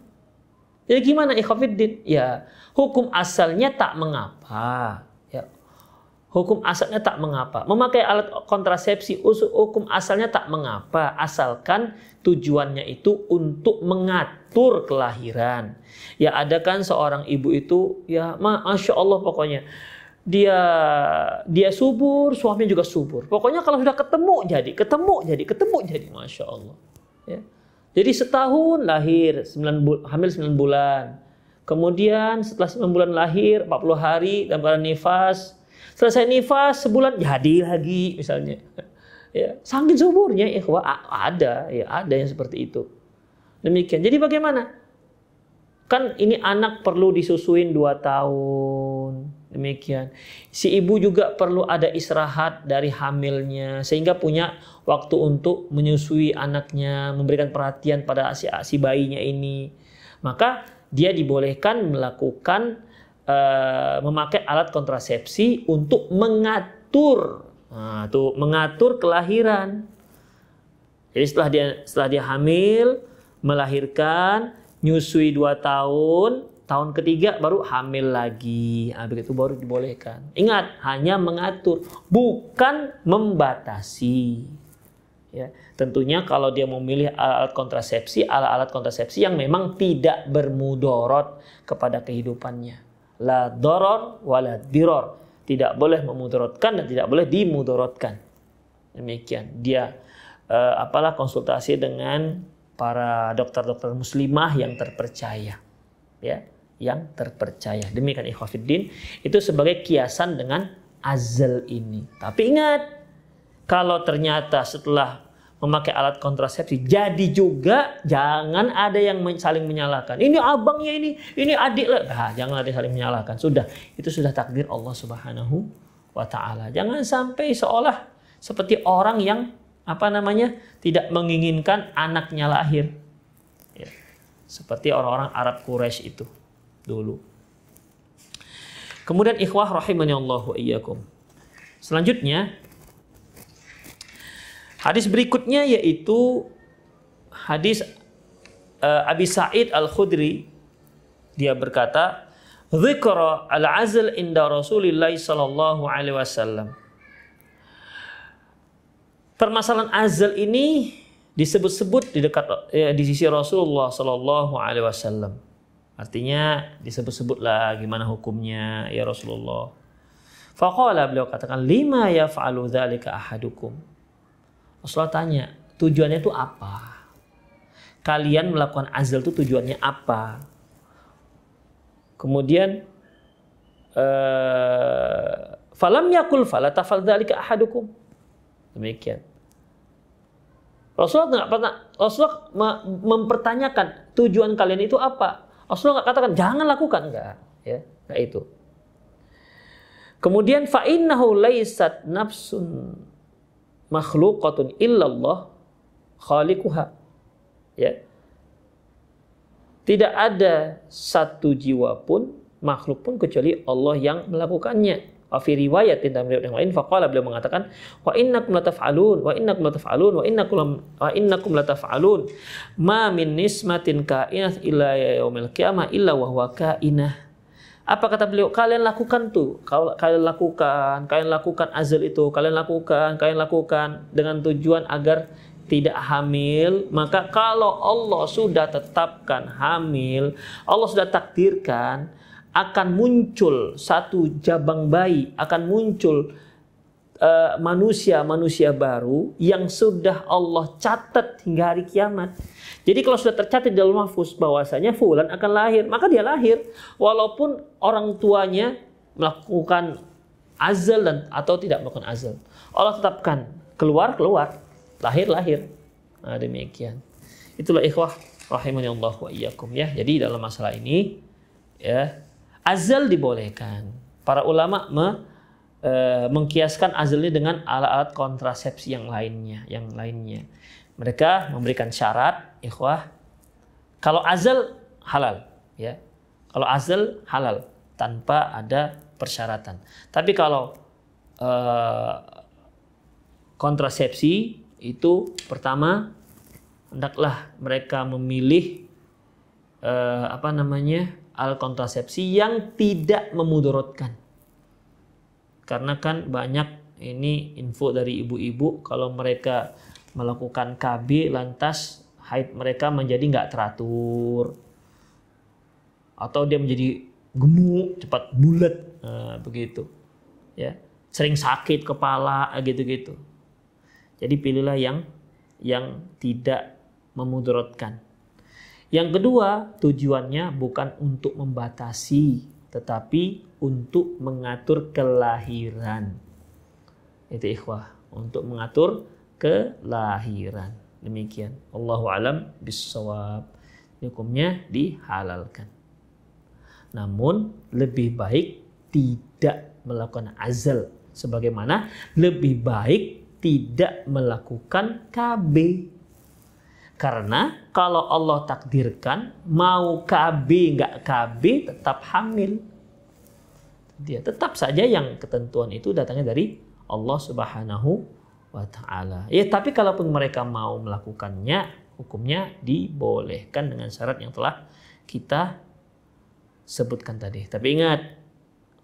Jadi gimana, ikhwafiddin? Ya hukum asalnya tak mengapa, ya, hukum asalnya tak mengapa. Memakai alat kontrasepsi hukum asalnya tak mengapa, asalkan tujuannya itu untuk mengatur kelahiran. Ya, ada kan seorang ibu itu, ya masya Allah, pokoknya dia subur, suaminya juga subur. Pokoknya kalau sudah ketemu jadi, masya Allah. Ya. Jadi setahun lahir, hamil 9 bulan. Kemudian setelah 9 bulan lahir, 40 hari dalam keadaan nifas. Selesai nifas sebulan jadi lagi misalnya. Ya, saking suburnya ikhwah ada yang seperti itu. Demikian. Jadi bagaimana? Kan ini anak perlu disusuin 2 tahun. Demikian. Si ibu juga perlu ada istirahat dari hamilnya sehingga punya waktu untuk menyusui anaknya, memberikan perhatian pada si bayinya ini. Maka dia dibolehkan melakukan memakai alat kontrasepsi untuk mengatur, mengatur kelahiran. Jadi setelah dia hamil, melahirkan, nyusui 2 tahun. Tahun ketiga baru hamil lagi, begitu baru dibolehkan. Ingat, hanya mengatur, bukan membatasi. Ya, tentunya kalau dia memilih alat-alat kontrasepsi yang memang tidak bermudorot kepada kehidupannya. La doror wala diror, tidak boleh memudorotkan dan tidak boleh dimudorotkan. Demikian, dia konsultasi dengan para dokter-dokter muslimah yang terpercaya. Ya, yang terpercaya. Demikian ikhwah fiddin, itu sebagai kiasan dengan azal ini. Tapi ingat, kalau ternyata setelah memakai alat kontrasepsi jadi juga, jangan ada yang saling menyalahkan. Ini abangnya ini adik lah. Nah, jangan ada yang saling menyalahkan. Sudah, itu sudah takdir Allah Subhanahu wa taala. Jangan sampai seolah seperti orang yang tidak menginginkan anaknya lahir. Ya. Seperti orang-orang Arab Quraisy itu dulu. Kemudian ikhwah rahimani Allah wa iyyakum. Selanjutnya hadis berikutnya yaitu hadis Abi Sa'id Al-Khudri. Dia berkata, "Dzikra al-'azl inda Rasulillah sallallahu alaihi wasallam." Permasalahan azl ini disebut-sebut di sisi Rasulullah Sallallahu Alaihi Wasallam. Artinya disebut-sebutlah gimana hukumnya ya Rasulullah. Faqala, beliau katakan, lima yaf'alu dzalika ahadukum. Rasulullah tanya, tujuannya itu apa? Kalian melakukan azal itu tujuannya apa? Kemudian falam yakul fala tafal dzalika ahadukum. Demikian. Rasulullah mempertanyakan tujuan kalian itu apa. Rasulullah nggak katakan jangan lakukan, enggak, ya, enggak itu. Kemudian fa innahu laysat nafsun makhluqatun illallah khaliquha. Ya. Tidak ada satu jiwa pun, makhluk pun kecuali Allah yang melakukannya. Afi riwayat dan yang lain faqala, beliau mengatakan wa innakum la taf'alun ma min nismatin kainah illa yaumil qiyamah illa wa huwa kainah. Apa kata beliau? Kalian lakukan azal itu, kalian lakukan dengan tujuan agar tidak hamil. Maka kalau Allah sudah tetapkan hamil, Allah sudah takdirkan akan muncul satu jabang bayi, akan muncul manusia baru yang sudah Allah catat hingga hari kiamat. Jadi kalau sudah tercatat dalam mahfuz bahwasanya fulan akan lahir, maka dia lahir walaupun orang tuanya melakukan azal atau tidak melakukan azal. Allah tetapkan keluar, lahir. Nah, demikian. Itulah ikhwah rahimani Allah wa iyyakum ya. Jadi dalam masalah ini ya, azal dibolehkan. Para ulama mengkiaskan azalnya dengan alat-alat kontrasepsi yang lainnya. Mereka memberikan syarat, ikhwah, kalau azal halal, ya. Kalau azal halal tanpa ada persyaratan. Tapi kalau kontrasepsi itu pertama hendaklah mereka memilih alat kontrasepsi yang tidak memudorotkan. Karena kan banyak ini info dari ibu-ibu, kalau mereka melakukan KB lantas haid mereka menjadi nggak teratur, atau dia menjadi gemuk, cepat bulat, begitu. ya, sering sakit kepala gitu-gitu. Jadi pilihlah yang tidak memudaratkan. Yang kedua, tujuannya bukan untuk membatasi, tetapi untuk mengatur kelahiran. Itu ikhwah, untuk mengatur kelahiran. Demikian. Wallahu alam bissawab. Hukumnya dihalalkan. Namun lebih baik tidak melakukan azal. Sebagaimana lebih baik tidak melakukan KB. Karena kalau Allah takdirkan mau KB nggak KB tetap hamil. Dia tetap saja yang ketentuan itu datangnya dari Allah Subhanahu wa ta'ala. Ya, tapi kalaupun mereka mau melakukannya, hukumnya dibolehkan dengan syarat yang telah kita sebutkan tadi. Tapi ingat,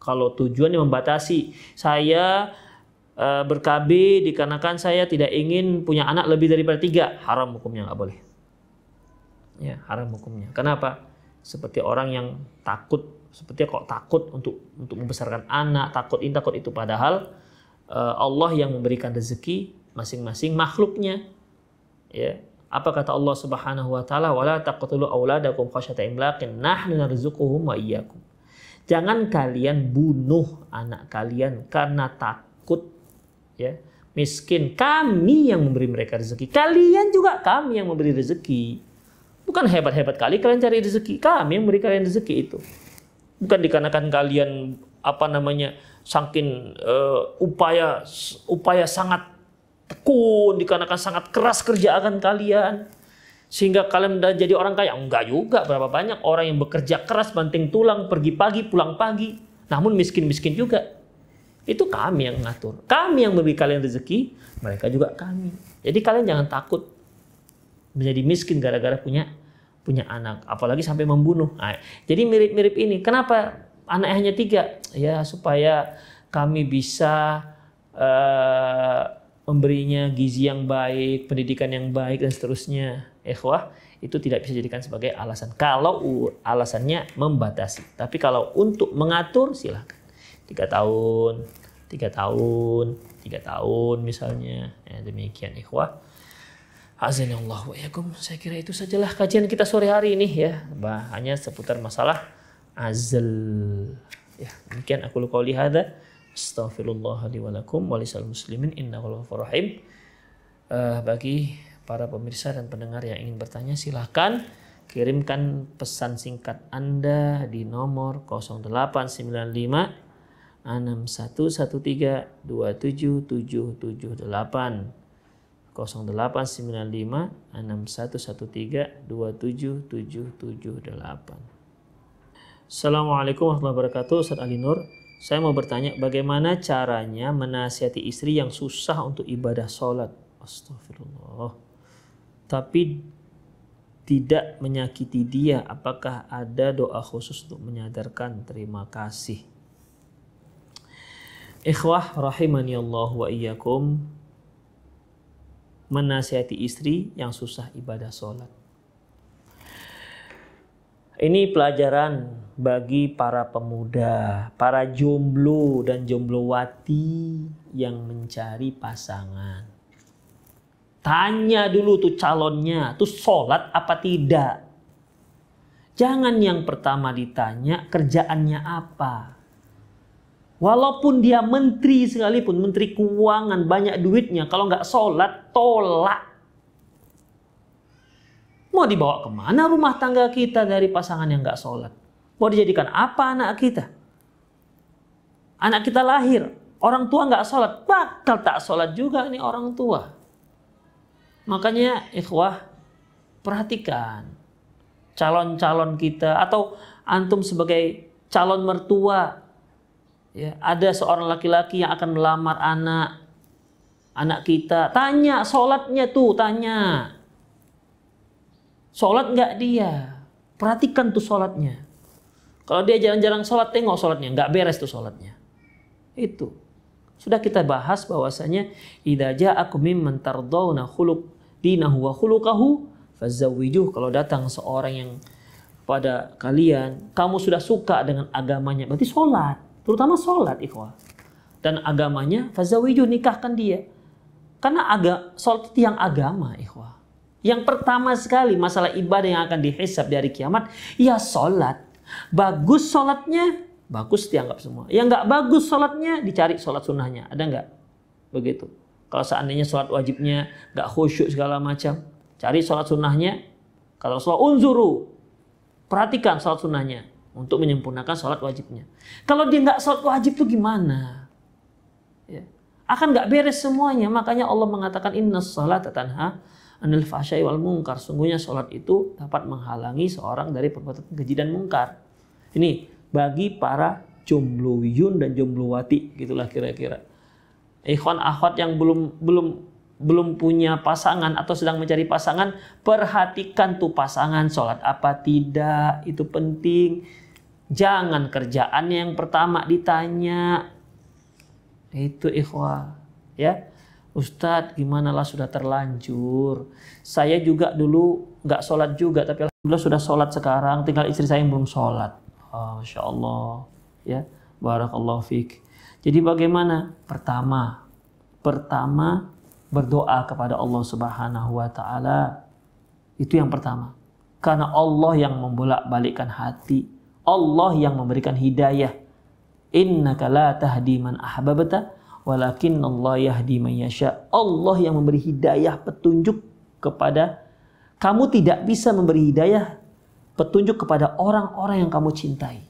kalau tujuannya membatasi, saya ber-KB dikarenakan saya tidak ingin punya anak lebih daripada 3, haram hukumnya, nggak boleh. Ya, haram hukumnya. Kenapa? Seperti orang yang takut, seperti kok takut untuk membesarkan anak, takut ini takut itu, padahal Allah yang memberikan rezeki masing-masing makhluknya. Ya. Apa kata Allah Subhanahu wa taala, wala taqtulu auladakum khasyata imlaqin nahnu narzuquhum wa iyyakum. Jangan kalian bunuh anak kalian karena takut ya, miskin. Kami yang memberi mereka rezeki. Kalian juga kami yang memberi rezeki. Bukan hebat-hebat kali kalian cari rezeki. Kami yang memberi kalian rezeki itu. Bukan dikarenakan kalian saking upaya sangat tekun, dikarenakan sangat keras kerjaan kalian sehingga kalian jadi orang kaya. Enggak juga, berapa banyak orang yang bekerja keras banting tulang, pergi pagi pulang pagi, namun miskin-miskin juga. Itu kami yang ngatur, kami yang memberi kalian rezeki, mereka juga kami. Jadi kalian jangan takut menjadi miskin gara-gara punya anak, apalagi sampai membunuh. Nah, jadi mirip-mirip ini. Kenapa anaknya hanya 3? Ya, supaya kami bisa memberinya gizi yang baik, pendidikan yang baik, dan seterusnya. Ikhwah, itu tidak bisa dijadikan sebagai alasan. Kalau alasannya membatasi. Tapi kalau untuk mengatur, silahkan. 3 tahun, 3 tahun, 3 tahun misalnya. Ya, demikian ikhwah. Azanallahu wa iyyakum. Saya kira itu sajalah kajian kita sore hari ini. Ya, hanya seputar masalah azl. Ya, demikian aku qouli hadza. Astaghfirullah li wa lakum wa lisal muslimin innahu ghafurur rahim. Bagi para pemirsa dan pendengar yang ingin bertanya, silahkan kirimkan pesan singkat Anda di nomor 0895 6113 27778. 0895 6113 27778. Assalamualaikum warahmatullahi wabarakatuh. Ustaz Ali Nur, saya mau bertanya bagaimana caranya menasihati istri yang susah untuk ibadah sholat. Astagfirullah. Tapi tidak menyakiti dia. Apakah ada doa khusus untuk menyadarkan? Terima kasih. Ikhwah rahimani Allah wa iyyakum. Menasihati istri yang susah ibadah sholat. Ini pelajaran bagi para pemuda, para jomblo dan jomblowati yang mencari pasangan. Tanya dulu tuh calonnya, tuh sholat apa tidak. Jangan yang pertama ditanya kerjaannya apa. Walaupun dia menteri sekalipun, menteri keuangan, banyak duitnya, kalau nggak sholat, tolak. Mau dibawa kemana rumah tangga kita dari pasangan yang nggak sholat? Mau dijadikan apa anak kita? Anak kita lahir, orang tua nggak sholat, bakal tak sholat juga nih orang tua. Makanya ikhwah, perhatikan calon-calon kita atau antum sebagai calon mertua. Ya, ada seorang laki-laki yang akan melamar anak kita. Tanya sholatnya tuh, tanya. Sholat nggak dia? Perhatikan tuh sholatnya. Kalau dia jarang-jarang sholat, tengok sholatnya. Nggak beres tuh sholatnya. Itu. Sudah kita bahas bahwasanya idza ja'akum mimman tardawna khuluq dinahu wa khuluquhu fazawwijuh. Kalau datang seorang yang pada kalian, kamu sudah suka dengan agamanya, berarti sholat. Terutama sholat ikhwah. dan agamanya, fazawiju, nikahkan dia. Karena sholat itu yang agama, ikhwah. Yang pertama sekali masalah ibadah yang akan dihisab dari kiamat, ya sholat. Bagus sholatnya, bagus dianggap semua. Yang nggak bagus sholatnya, dicari sholat sunnahnya. Ada nggak? Begitu. Kalau seandainya sholat wajibnya nggak khusyuk segala macam, cari sholat sunnahnya. Kalau sholat unzuru, perhatikan sholat sunnahnya untuk menyempurnakan sholat wajibnya. Kalau dia nggak sholat wajib itu gimana? Ya. Akan nggak beres semuanya. Makanya Allah mengatakan innas sholata tanha anil fahsya'i wal munkar. Sungguhnya sholat itu dapat menghalangi seorang dari perbuatan keji dan mungkar. Ini bagi para jomblowiyun dan jomblowati, gitulah kira-kira. Ikhwan akhwat yang belum punya pasangan atau sedang mencari pasangan, perhatikan tuh pasangan sholat apa tidak, itu penting. Jangan kerjaannya yang pertama ditanya. Itu ikhwah ya, Ustadz gimana lah sudah terlanjur, saya juga dulu nggak sholat juga tapi alhamdulillah sudah sholat sekarang, tinggal istri saya yang belum sholat. Oh, Masya Allah ya, barakallahu fiik. Jadi bagaimana? Pertama berdoa kepada Allah Subhanahu wa Ta'ala, itu yang pertama, karena Allah yang membolak-balikkan hati, Allah yang memberikan hidayah. Innaka la tahdi man ahbabta walakin Allah yahdi man yasha. Allah yang memberi hidayah, petunjuk kepada kamu. Tidak bisa memberi hidayah petunjuk kepada orang-orang yang kamu cintai.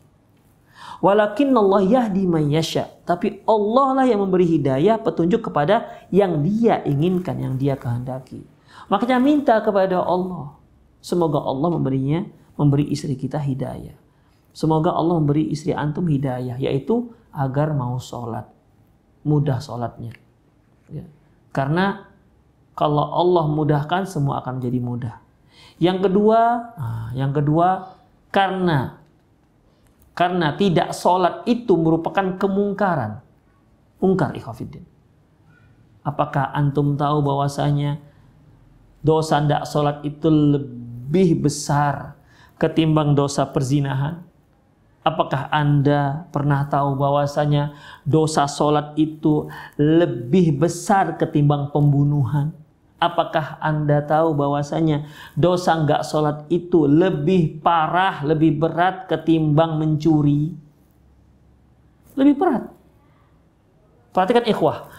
Walakin Allah yahdi man yasha. Tapi Allah lah yang memberi hidayah petunjuk kepada yang dia inginkan, yang dia kehendaki. Makanya minta kepada Allah, semoga Allah memberi istri kita hidayah. Semoga Allah memberi istri antum hidayah, yaitu agar mau sholat, mudah sholatnya. Ya. Karena kalau Allah mudahkan, semua akan menjadi mudah. Yang kedua, karena tidak sholat itu merupakan kemungkaran, mungkar ikhwafiddin. Apakah antum tahu bahwasanya dosa tidak sholat itu lebih besar ketimbang dosa perzinahan? Apakah Anda pernah tahu bahwasanya dosa sholat itu lebih besar ketimbang pembunuhan? Apakah Anda tahu bahwasanya dosa nggak sholat itu lebih parah, lebih berat ketimbang mencuri? Lebih berat. Perhatikan ikhwah,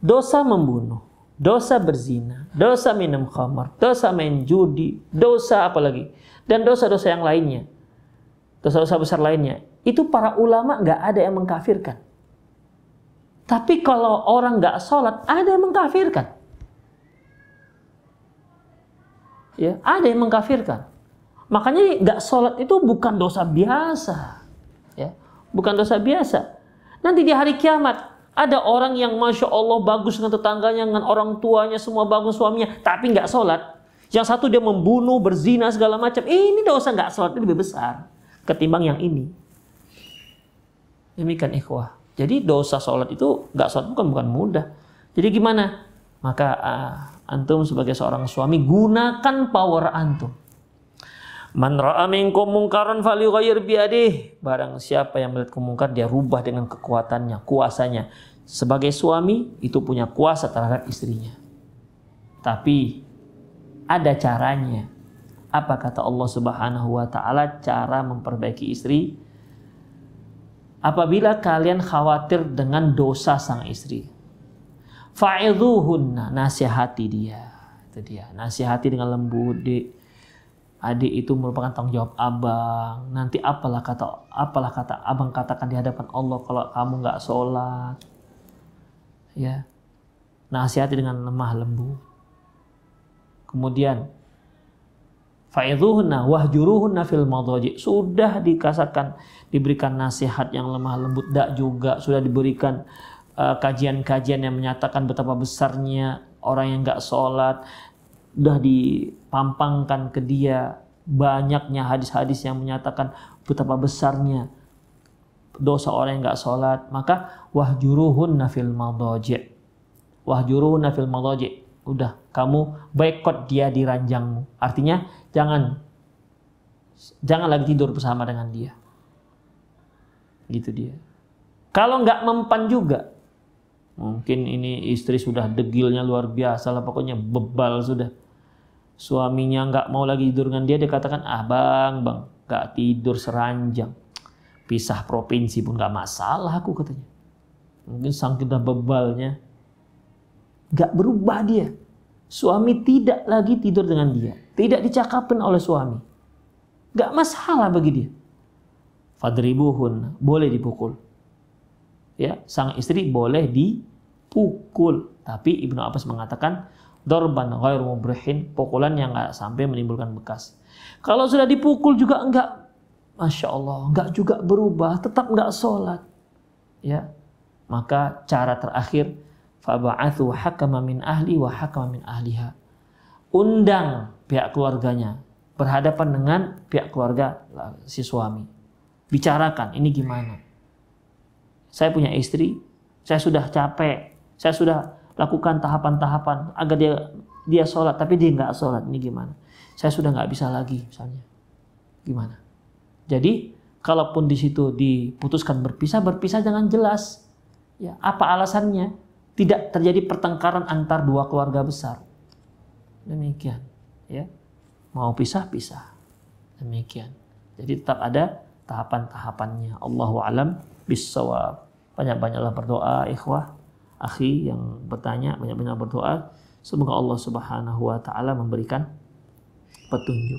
dosa membunuh, dosa berzina, dosa minum khamar, dosa main judi, dosa apalagi, dan dosa-dosa yang lainnya. Dosa-dosa besar lainnya, itu para ulama nggak ada yang mengkafirkan. Tapi kalau orang nggak sholat, ada yang mengkafirkan. Ya, ada yang mengkafirkan. Makanya nggak sholat itu bukan dosa biasa, ya, bukan dosa biasa. Nanti di hari kiamat ada orang yang masya Allah bagus dengan tetangganya, dengan orang tuanya, semua bagus suaminya, tapi nggak sholat. Yang satu dia membunuh, berzina segala macam. Ini dosa nggak sholat itu lebih besar ketimbang yang ini. Demikian ikhwah. Jadi dosa sholat itu, nggak sholat bukan mudah. Jadi gimana? Maka antum sebagai seorang suami gunakan power antum. Man ra'a minkum mungkaran falyughayyir biyadih. Barang siapa yang melihat kemungkaran, dia rubah dengan kekuatannya, kuasanya. Sebagai suami itu punya kuasa terhadap istrinya. Tapi ada caranya. Apa kata Allah Subhanahu wa Ta'ala cara memperbaiki istri? Apabila kalian khawatir dengan dosa sang istri, fa'idhuhunna, nasihati dia. Itu dia, nasihati dengan lembut. Adik itu merupakan tanggung jawab abang. Nanti apalah kata abang katakan di hadapan Allah kalau kamu nggak sholat. Ya, nasihati dengan lemah lembut. Kemudian fa'idhuhunna wahjuruhunna fil madhaji. Sudah diberikan nasihat yang lemah lembut, dak juga sudah diberikan kajian-kajian yang menyatakan betapa besarnya orang yang enggak sholat, sudah dipampangkan ke dia banyaknya hadis-hadis yang menyatakan betapa besarnya dosa orang yang enggak sholat. Maka wahjuruhunna fil madhaji. Wahjuruhunna fil madhaji. Udah, kamu boikot dia di ranjangmu. Artinya jangan lagi tidur bersama dengan dia. Gitu dia. Kalau nggak mempan juga, Mungkin ini istri sudah degilnya luar biasa lah, pokoknya bebal sudah. Suaminya nggak mau lagi tidur dengan dia, dia katakan, ah bang, nggak tidur seranjang. Pisah provinsi pun nggak masalah aku katanya. Mungkin saking bebalnya, nggak berubah dia. Suami tidak lagi tidur dengan dia. Tidak dicakapin oleh suami. Nggak masalah bagi dia. Fadribuhun, boleh dipukul. Ya, sang istri boleh dipukul, tapi Ibnu Abbas mengatakan dorban ghairu mubrihin, pukulan yang nggak sampai menimbulkan bekas. Kalau sudah dipukul juga enggak, masya Allah, enggak juga berubah, tetap enggak sholat. Ya, maka cara terakhir, faba'athu hakama min ahli wa hakama min ahliha. Undang pihak keluarganya, berhadapan dengan pihak keluarga si suami, bicarakan ini gimana. Saya punya istri, saya sudah capek, saya sudah lakukan tahapan-tahapan agar dia sholat, tapi dia nggak sholat, ini gimana? Saya sudah nggak bisa lagi, misalnya, gimana? Jadi, kalaupun di situ diputuskan berpisah jangan jelas, ya apa alasannya? Tidak terjadi pertengkaran antar dua keluarga besar. Demikian, ya, mau pisah-pisah, demikian. Jadi tetap ada tahapan-tahapannya. Allahu a'lam bissawab. Banyak-banyaklah berdoa, ikhwah, akhi yang bertanya, banyak-banyak berdoa. Semoga Allah Subhanahu wa ta'ala memberikan petunjuk.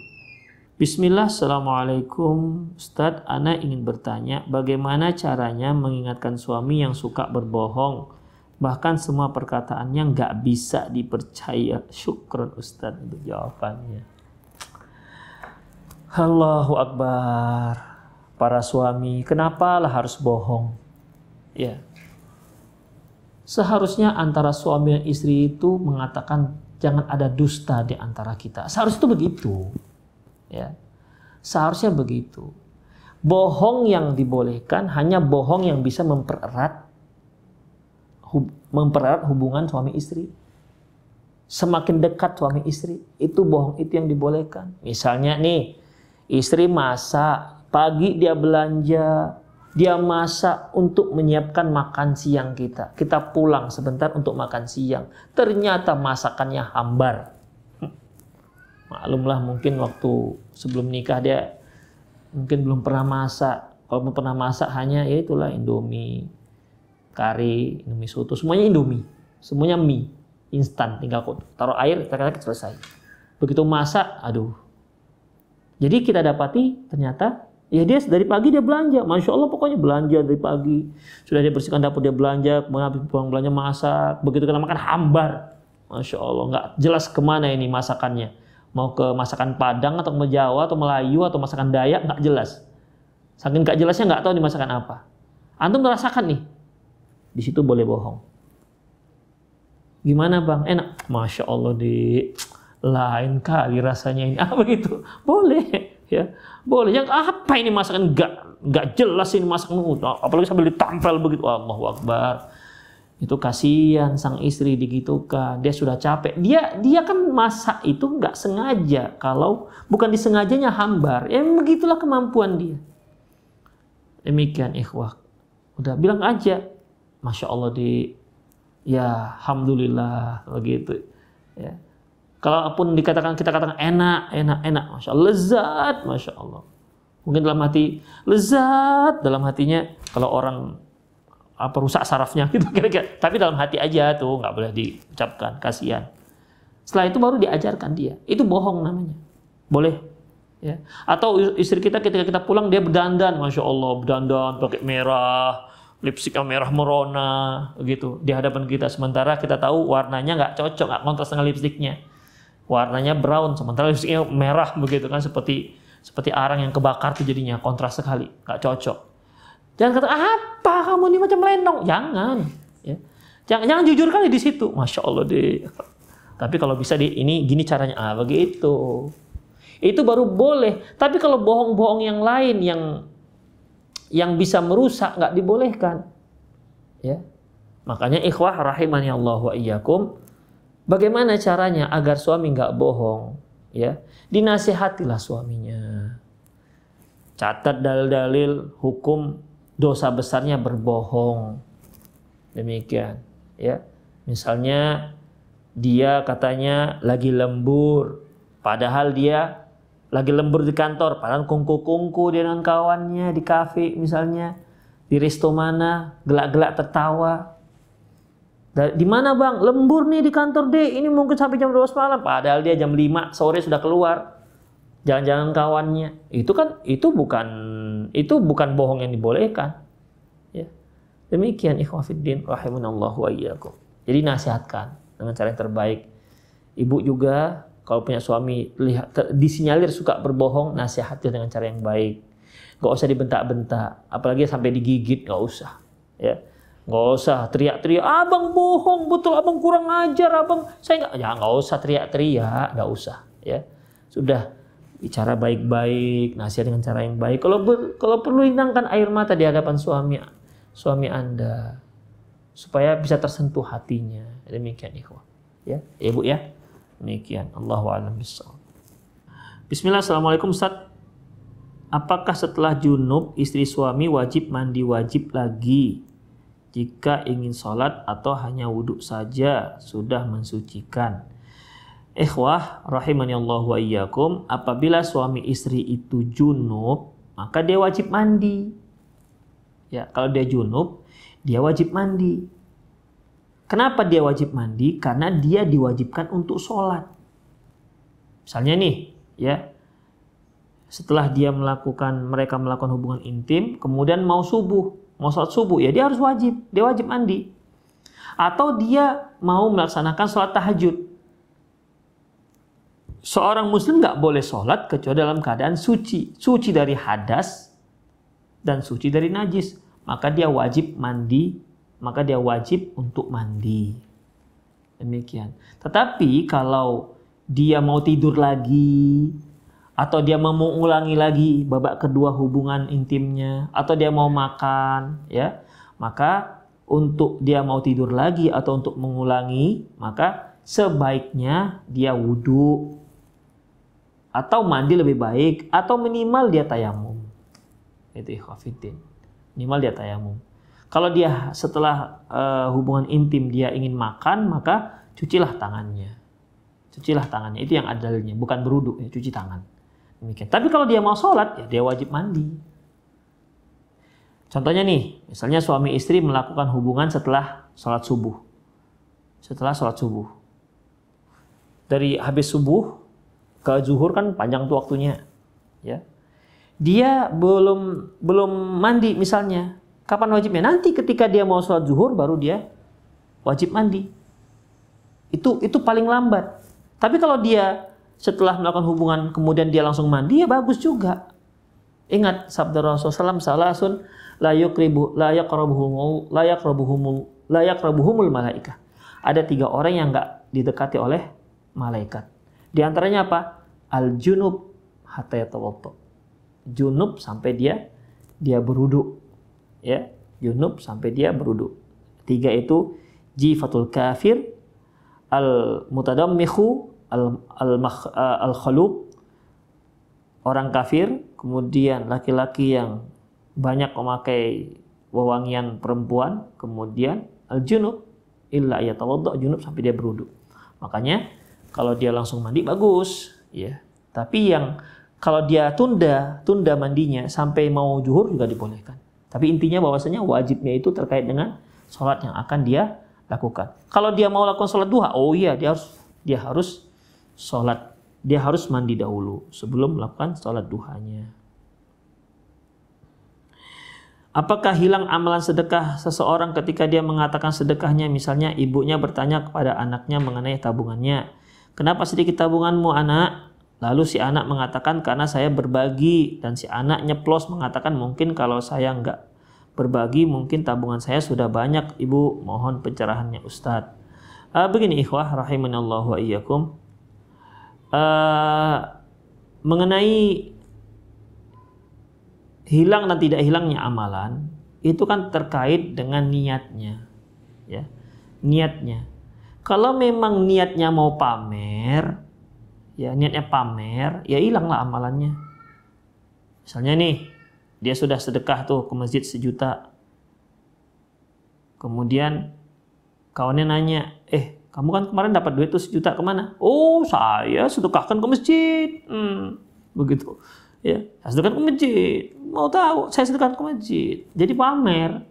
Bismillah, assalamualaikum. Ustaz, ana ingin bertanya, bagaimana caranya mengingatkan suami yang suka berbohong? Bahkan semua perkataannya nggak bisa dipercaya. Syukron Ustaz untuk jawabannya. Allahu Akbar. Para suami, kenapalah harus bohong? Ya, seharusnya antara suami dan istri itu mengatakan jangan ada dusta di antara kita. Seharusnya itu begitu, ya. Seharusnya begitu. Bohong yang dibolehkan hanya bohong yang bisa mempererat hubungan suami istri. Semakin dekat suami istri, itu bohong itu yang dibolehkan. Misalnya nih, istri masak. Pagi dia belanja, dia masak untuk menyiapkan makan siang kita. Kita pulang sebentar untuk makan siang. Ternyata masakannya hambar. Maklumlah mungkin waktu sebelum nikah dia mungkin belum pernah masak. Kalau belum pernah masak hanya ya itulah indomie, kari, indomie soto. Semuanya indomie, semuanya mie, instan. Tinggal taruh air, kita selesai. Begitu masak, aduh. Jadi kita dapati ternyata ya dia dari pagi dia belanja, masya Allah pokoknya belanja dari pagi. Sudah dia bersihkan dapur dia belanja, habis pulang belanja masak. Begitu kena makan hambar, masya Allah nggak jelas kemana ini masakannya. Mau ke masakan Padang atau ke Jawa atau Melayu atau masakan Dayak nggak jelas. Saking nggak jelasnya nggak tahu dimasakan apa. Antum merasakan nih, di situ boleh bohong. Gimana bang? Enak, masya Allah di lain kali rasanya ini apa gitu? Boleh. Ya, boleh. Yang apa ini masakan nggak jelas ini masakan, apalagi sambil ditampel begitu. Allahu Akbar. Itu kasihan sang istri digitukan. Dia sudah capek. Dia kan masak itu nggak sengaja. Kalau bukan disengajanya hambar. Ya begitulah kemampuan dia. Demikian ikhwah. Udah bilang aja. Masya Allah di ya alhamdulillah begitu. Ya. Kalaupun dikatakan kita katakan enak, masya Allah, lezat, masya Allah. Mungkin dalam hati lezat, dalam hatinya kalau orang apa rusak sarafnya gitu kira-kira. Tapi dalam hati aja tuh nggak boleh diucapkan, kasihan. Setelah itu baru diajarkan dia. Itu bohong namanya. Boleh. Ya. Atau istri kita ketika kita pulang dia berdandan, masya Allah, berdandan pakai merah, lipstiknya merah merona, gitu di hadapan kita. Sementara kita tahu warnanya nggak cocok, nggak kontras dengan lipstiknya. Warnanya brown, sementara lipstiknya merah begitu kan, seperti arang yang kebakar tuh jadinya, kontras sekali, nggak cocok. Jangan kata apa kamu ini macam lenong, jangan, ya. Jangan jujur kali di situ, masya Allah deh. Tapi kalau bisa di ini gini caranya, begitu, itu baru boleh. Tapi kalau bohong-bohong yang lain yang bisa merusak nggak dibolehkan, ya. Makanya ikhwah rahimani Allah wa iyyakum. Bagaimana caranya agar suami nggak bohong? Ya, dinasihatilah suaminya. Catat dalil-dalil hukum dosa besarnya berbohong. Demikian. ya. Misalnya dia katanya lagi lembur, padahal dia lagi lembur di kantor, padahal kungku-kungku dengan kawannya di kafe misalnya, di resto mana, gelak-gelak tertawa. Di mana bang? Lembur nih di kantor deh, ini mungkin sampai jam 12 malam, padahal dia jam 5 sore sudah keluar. Jangan-jangan kawannya, itu kan itu bukan bohong yang dibolehkan. Ya. Demikian ikhwah fiddin rahimanallahu wa iyyakum. Jadi nasihatkan dengan cara yang terbaik. Ibu juga kalau punya suami disinyalir suka berbohong, nasihatnya dengan cara yang baik. Gak usah dibentak-bentak, apalagi sampai digigit, gak usah. Ya. Gak usah teriak-teriak, abang bohong, betul abang kurang ajar, abang saya nggak. Ya nggak usah teriak-teriak, nggak usah. Ya sudah. Bicara baik-baik, nasihat dengan cara yang baik. Kalau perlu hilangkan air mata di hadapan suami Anda supaya bisa tersentuh hatinya. Demikian ikhwah. Ya, Ibu ya. Demikian. Allahu a'lam bishawab. Bismillah, assalamualaikum Ustaz. Apakah setelah junub istri suami wajib mandi wajib lagi jika ingin sholat atau hanya wudhu saja sudah mensucikan? Ikhwah rahimanillahu wa iyyakum, apabila suami istri itu junub maka dia wajib mandi. Ya, kalau dia junub dia wajib mandi. Kenapa dia wajib mandi? Karena dia diwajibkan untuk sholat. Misalnya nih, ya, setelah dia mereka melakukan hubungan intim, kemudian mau subuh, mau sholat subuh, ya dia harus wajib, dia wajib mandi. Atau dia mau melaksanakan sholat tahajud. Seorang muslim nggak boleh sholat kecuali dalam keadaan suci. Suci dari hadas dan suci dari najis. Maka dia wajib mandi. Maka dia wajib untuk mandi. Demikian. Tetapi kalau dia mau tidur lagi, atau dia mau mengulangi lagi babak kedua hubungan intimnya, atau dia mau makan, ya, maka untuk dia mau tidur lagi atau untuk mengulangi, maka sebaiknya dia wudhu. Atau mandi lebih baik, atau minimal dia tayamum. Itu ikhwah fiddin. Minimal dia tayamum. Kalau dia setelah hubungan intim dia ingin makan, maka cucilah tangannya. Cucilah tangannya, itu yang adalnya. Bukan beruduk, ya, cuci tangan. Demikian. Tapi kalau dia mau sholat, ya dia wajib mandi. Contohnya nih, misalnya suami istri melakukan hubungan setelah sholat subuh. Setelah sholat subuh. Dari habis subuh ke zuhur kan panjang tuh waktunya, ya. Dia belum mandi misalnya. Kapan wajibnya? Nanti ketika dia mau sholat zuhur baru dia wajib mandi. Itu paling lambat. Tapi kalau dia setelah melakukan hubungan kemudian dia langsung mandi, ya bagus juga. Ingat sabda Rasulullah SAW, salasun la yaqrabuhumul malaikah. Ada 3 orang yang nggak didekati oleh malaikat. Di antaranya apa? Al-junub hatta yatawaddo. Junub sampai dia berwudu. Ya, junub sampai dia berwudu. 3 itu jifatul kafir, al-mutadammihu, al-khuluq, orang kafir, kemudian laki-laki yang banyak memakai wewangian perempuan, kemudian al-junub illa yatawaddo, junub sampai dia berwudu. Makanya kalau dia langsung mandi bagus, ya. Tapi yang kalau dia tunda mandinya sampai mau zuhur juga dibolehkan. Tapi intinya bahwasanya wajibnya itu terkait dengan sholat yang akan dia lakukan. Kalau dia mau lakukan sholat duha, oh iya dia harus sholat, dia harus mandi dahulu sebelum melakukan sholat duhanya. Apakah hilang amalan sedekah seseorang ketika dia mengatakan sedekahnya? Misalnya ibunya bertanya kepada anaknya mengenai tabungannya. Kenapa sedikit tabunganmu anak? Lalu si anak mengatakan karena saya berbagi, dan si anak nyeplos mengatakan mungkin kalau saya nggak berbagi mungkin tabungan saya sudah banyak ibu, mohon pencerahannya Ustadz. Begini ikhwah rahimanallahu wa iyyakum, mengenai hilang dan tidak hilangnya amalan itu kan terkait dengan niatnya, ya, niatnya. Kalau memang niatnya mau pamer, ya niatnya pamer, ya hilanglah amalannya. Misalnya nih, dia sudah sedekah tuh ke masjid 1 juta. Kemudian Kawannya nanya, kamu kan kemarin dapat duit tuh 1 juta, kemana? Oh, saya sedekahkan ke masjid. Begitu. Ya, saya sedekahkan ke masjid. Mau tahu, saya sedekahkan ke masjid. Jadi pamer.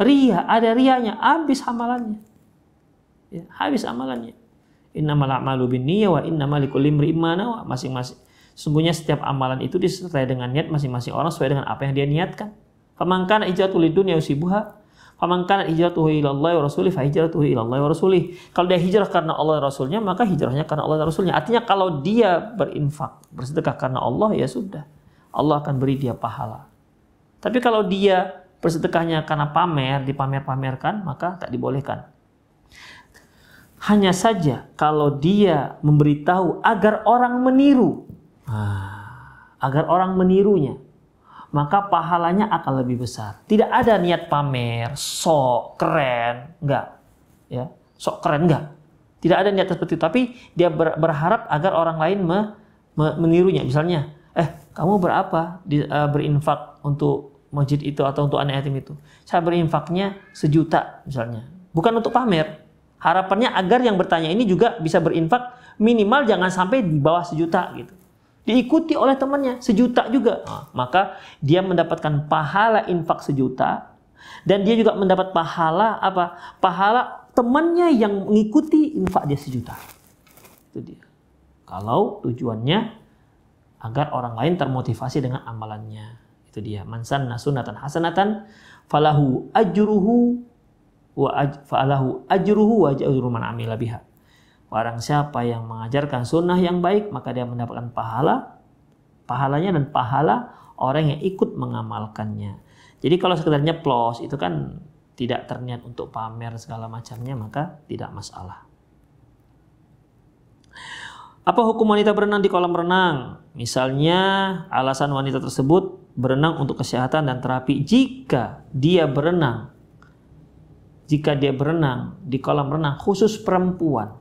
Ria, ada rianya. Habis amalannya. Ya, habis amalannya. Innamal a'malu binniyah wa innamal likulli imri'in ma nawa. Masing-masing. Sesungguhnya setiap amalan itu disertai dengan niat masing-masing orang sesuai dengan apa yang dia niatkan. Faman kana hijratuhu lidunya yusibuha. Faman kana hijratuhu ilallahi wa rasulih fa hijratuhu ilallahi wa rasulih. Kalau dia hijrah karena Allah dan Rasulnya, maka hijrahnya karena Allah dan Rasulnya. Artinya kalau dia berinfak, bersedekah karena Allah, ya sudah. Allah akan beri dia pahala. Tapi kalau dia bersedekahnya karena pamer, dipamer-pamerkan, maka tak dibolehkan. Hanya saja kalau dia memberitahu agar orang meniru, agar orang menirunya, maka pahalanya akan lebih besar. Tidak ada niat pamer, sok keren, enggak. Ya, sok keren enggak. Tidak ada niat seperti itu, tapi dia berharap agar orang lain menirunya. Misalnya, kamu berapa berinfak untuk masjid itu atau untuk anak yatim itu? Saya berinfaknya 1 juta misalnya. Bukan untuk pamer. Harapannya agar yang bertanya ini juga bisa berinfak minimal jangan sampai di bawah 1 juta gitu. Diikuti oleh temannya 1 juta juga, maka dia mendapatkan pahala infak 1 juta dan dia juga mendapat pahala apa? Pahala temannya yang mengikuti infak dia 1 juta. Itu dia. Kalau tujuannya agar orang lain termotivasi dengan amalannya, itu dia. Man sanna sunnatan hasanatan falahu ajruhu wa ajru man amila biha. Barang siapa yang mengajarkan sunnah yang baik, maka dia mendapatkan pahalanya dan pahala orang yang ikut mengamalkannya. Jadi kalau sekedarnya plos, itu kan tidak terniat untuk pamer segala macamnya, maka tidak masalah. Apa hukum wanita berenang di kolam renang? Misalnya alasan wanita tersebut berenang untuk kesehatan dan terapi. Jika dia berenang di kolam renang khusus perempuan,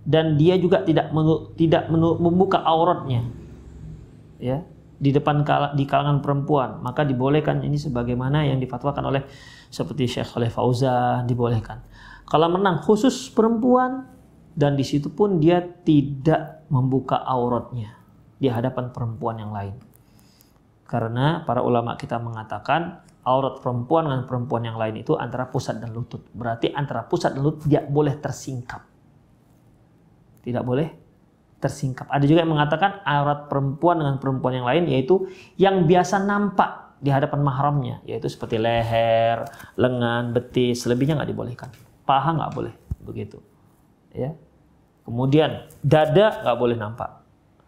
dan dia juga tidak membuka auratnya, ya, di depan di kalangan perempuan, maka dibolehkan ini sebagaimana yang difatwakan oleh seperti Syekh Shalih Fauzan, dibolehkan. Kalau menang khusus perempuan dan di situ pun dia tidak membuka auratnya di hadapan perempuan yang lain. Karena para ulama kita mengatakan aurat perempuan dengan perempuan yang lain itu antara pusat dan lutut. Berarti antara pusat dan lutut tidak boleh tersingkap. Tidak boleh tersingkap. Ada juga yang mengatakan aurat perempuan dengan perempuan yang lain, yaitu yang biasa nampak di hadapan mahramnya, yaitu seperti leher, lengan, betis, selebihnya nggak dibolehkan. Paha nggak boleh, begitu. Ya. Kemudian dada nggak boleh nampak.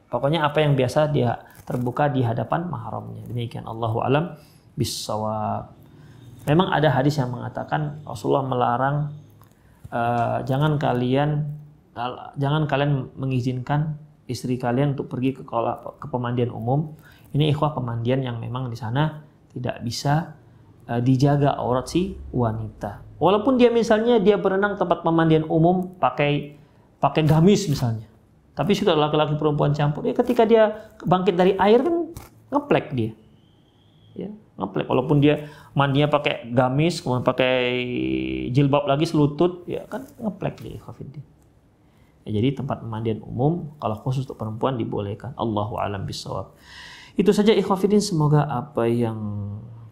Pokoknya apa yang biasa dia terbuka di hadapan mahramnya. Demikian, Allahu a'lam bissawab. Memang ada hadis yang mengatakan Rasulullah melarang jangan kalian mengizinkan istri kalian untuk pergi ke pemandian umum. Ini ikhwah, pemandian yang memang di sana tidak bisa dijaga aurat si wanita. Walaupun dia misalnya dia berenang tempat pemandian umum pakai gamis misalnya. Tapi sudah laki-laki perempuan campur. Ya, ketika dia bangkit dari air kan ngeplek dia. Ya, ngeplek. Walaupun dia mandinya pakai gamis, kemudian pakai jilbab lagi selutut, ya kan ngeplek dia ikhwafidin. Ya, jadi tempat pemandian umum kalau khusus untuk perempuan dibolehkan. Allahu a'lam bishawab. Itu saja ikhwafidin, semoga apa yang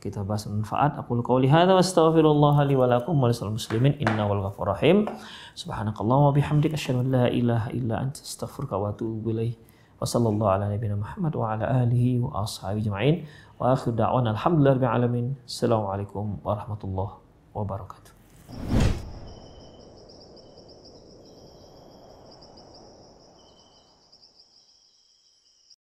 kita bahas bermanfaat. Aqulu qouli hadza wa astaghfirullaha li wa lakum wa lisal muslimin innal ghafurur rahim. Subhanakallahumma wa bihamdika asyhadu an la ilaha illa anta astaghfiruka wa atubu ilaik. Wa sallallahu ala nabiyyina Muhammad wa ala alihi wa ashabihi ajmain. Wa akhiru da'wana alhamdulillahi rabbil alamin. Assalamualaikum warahmatullahi wabarakatuh.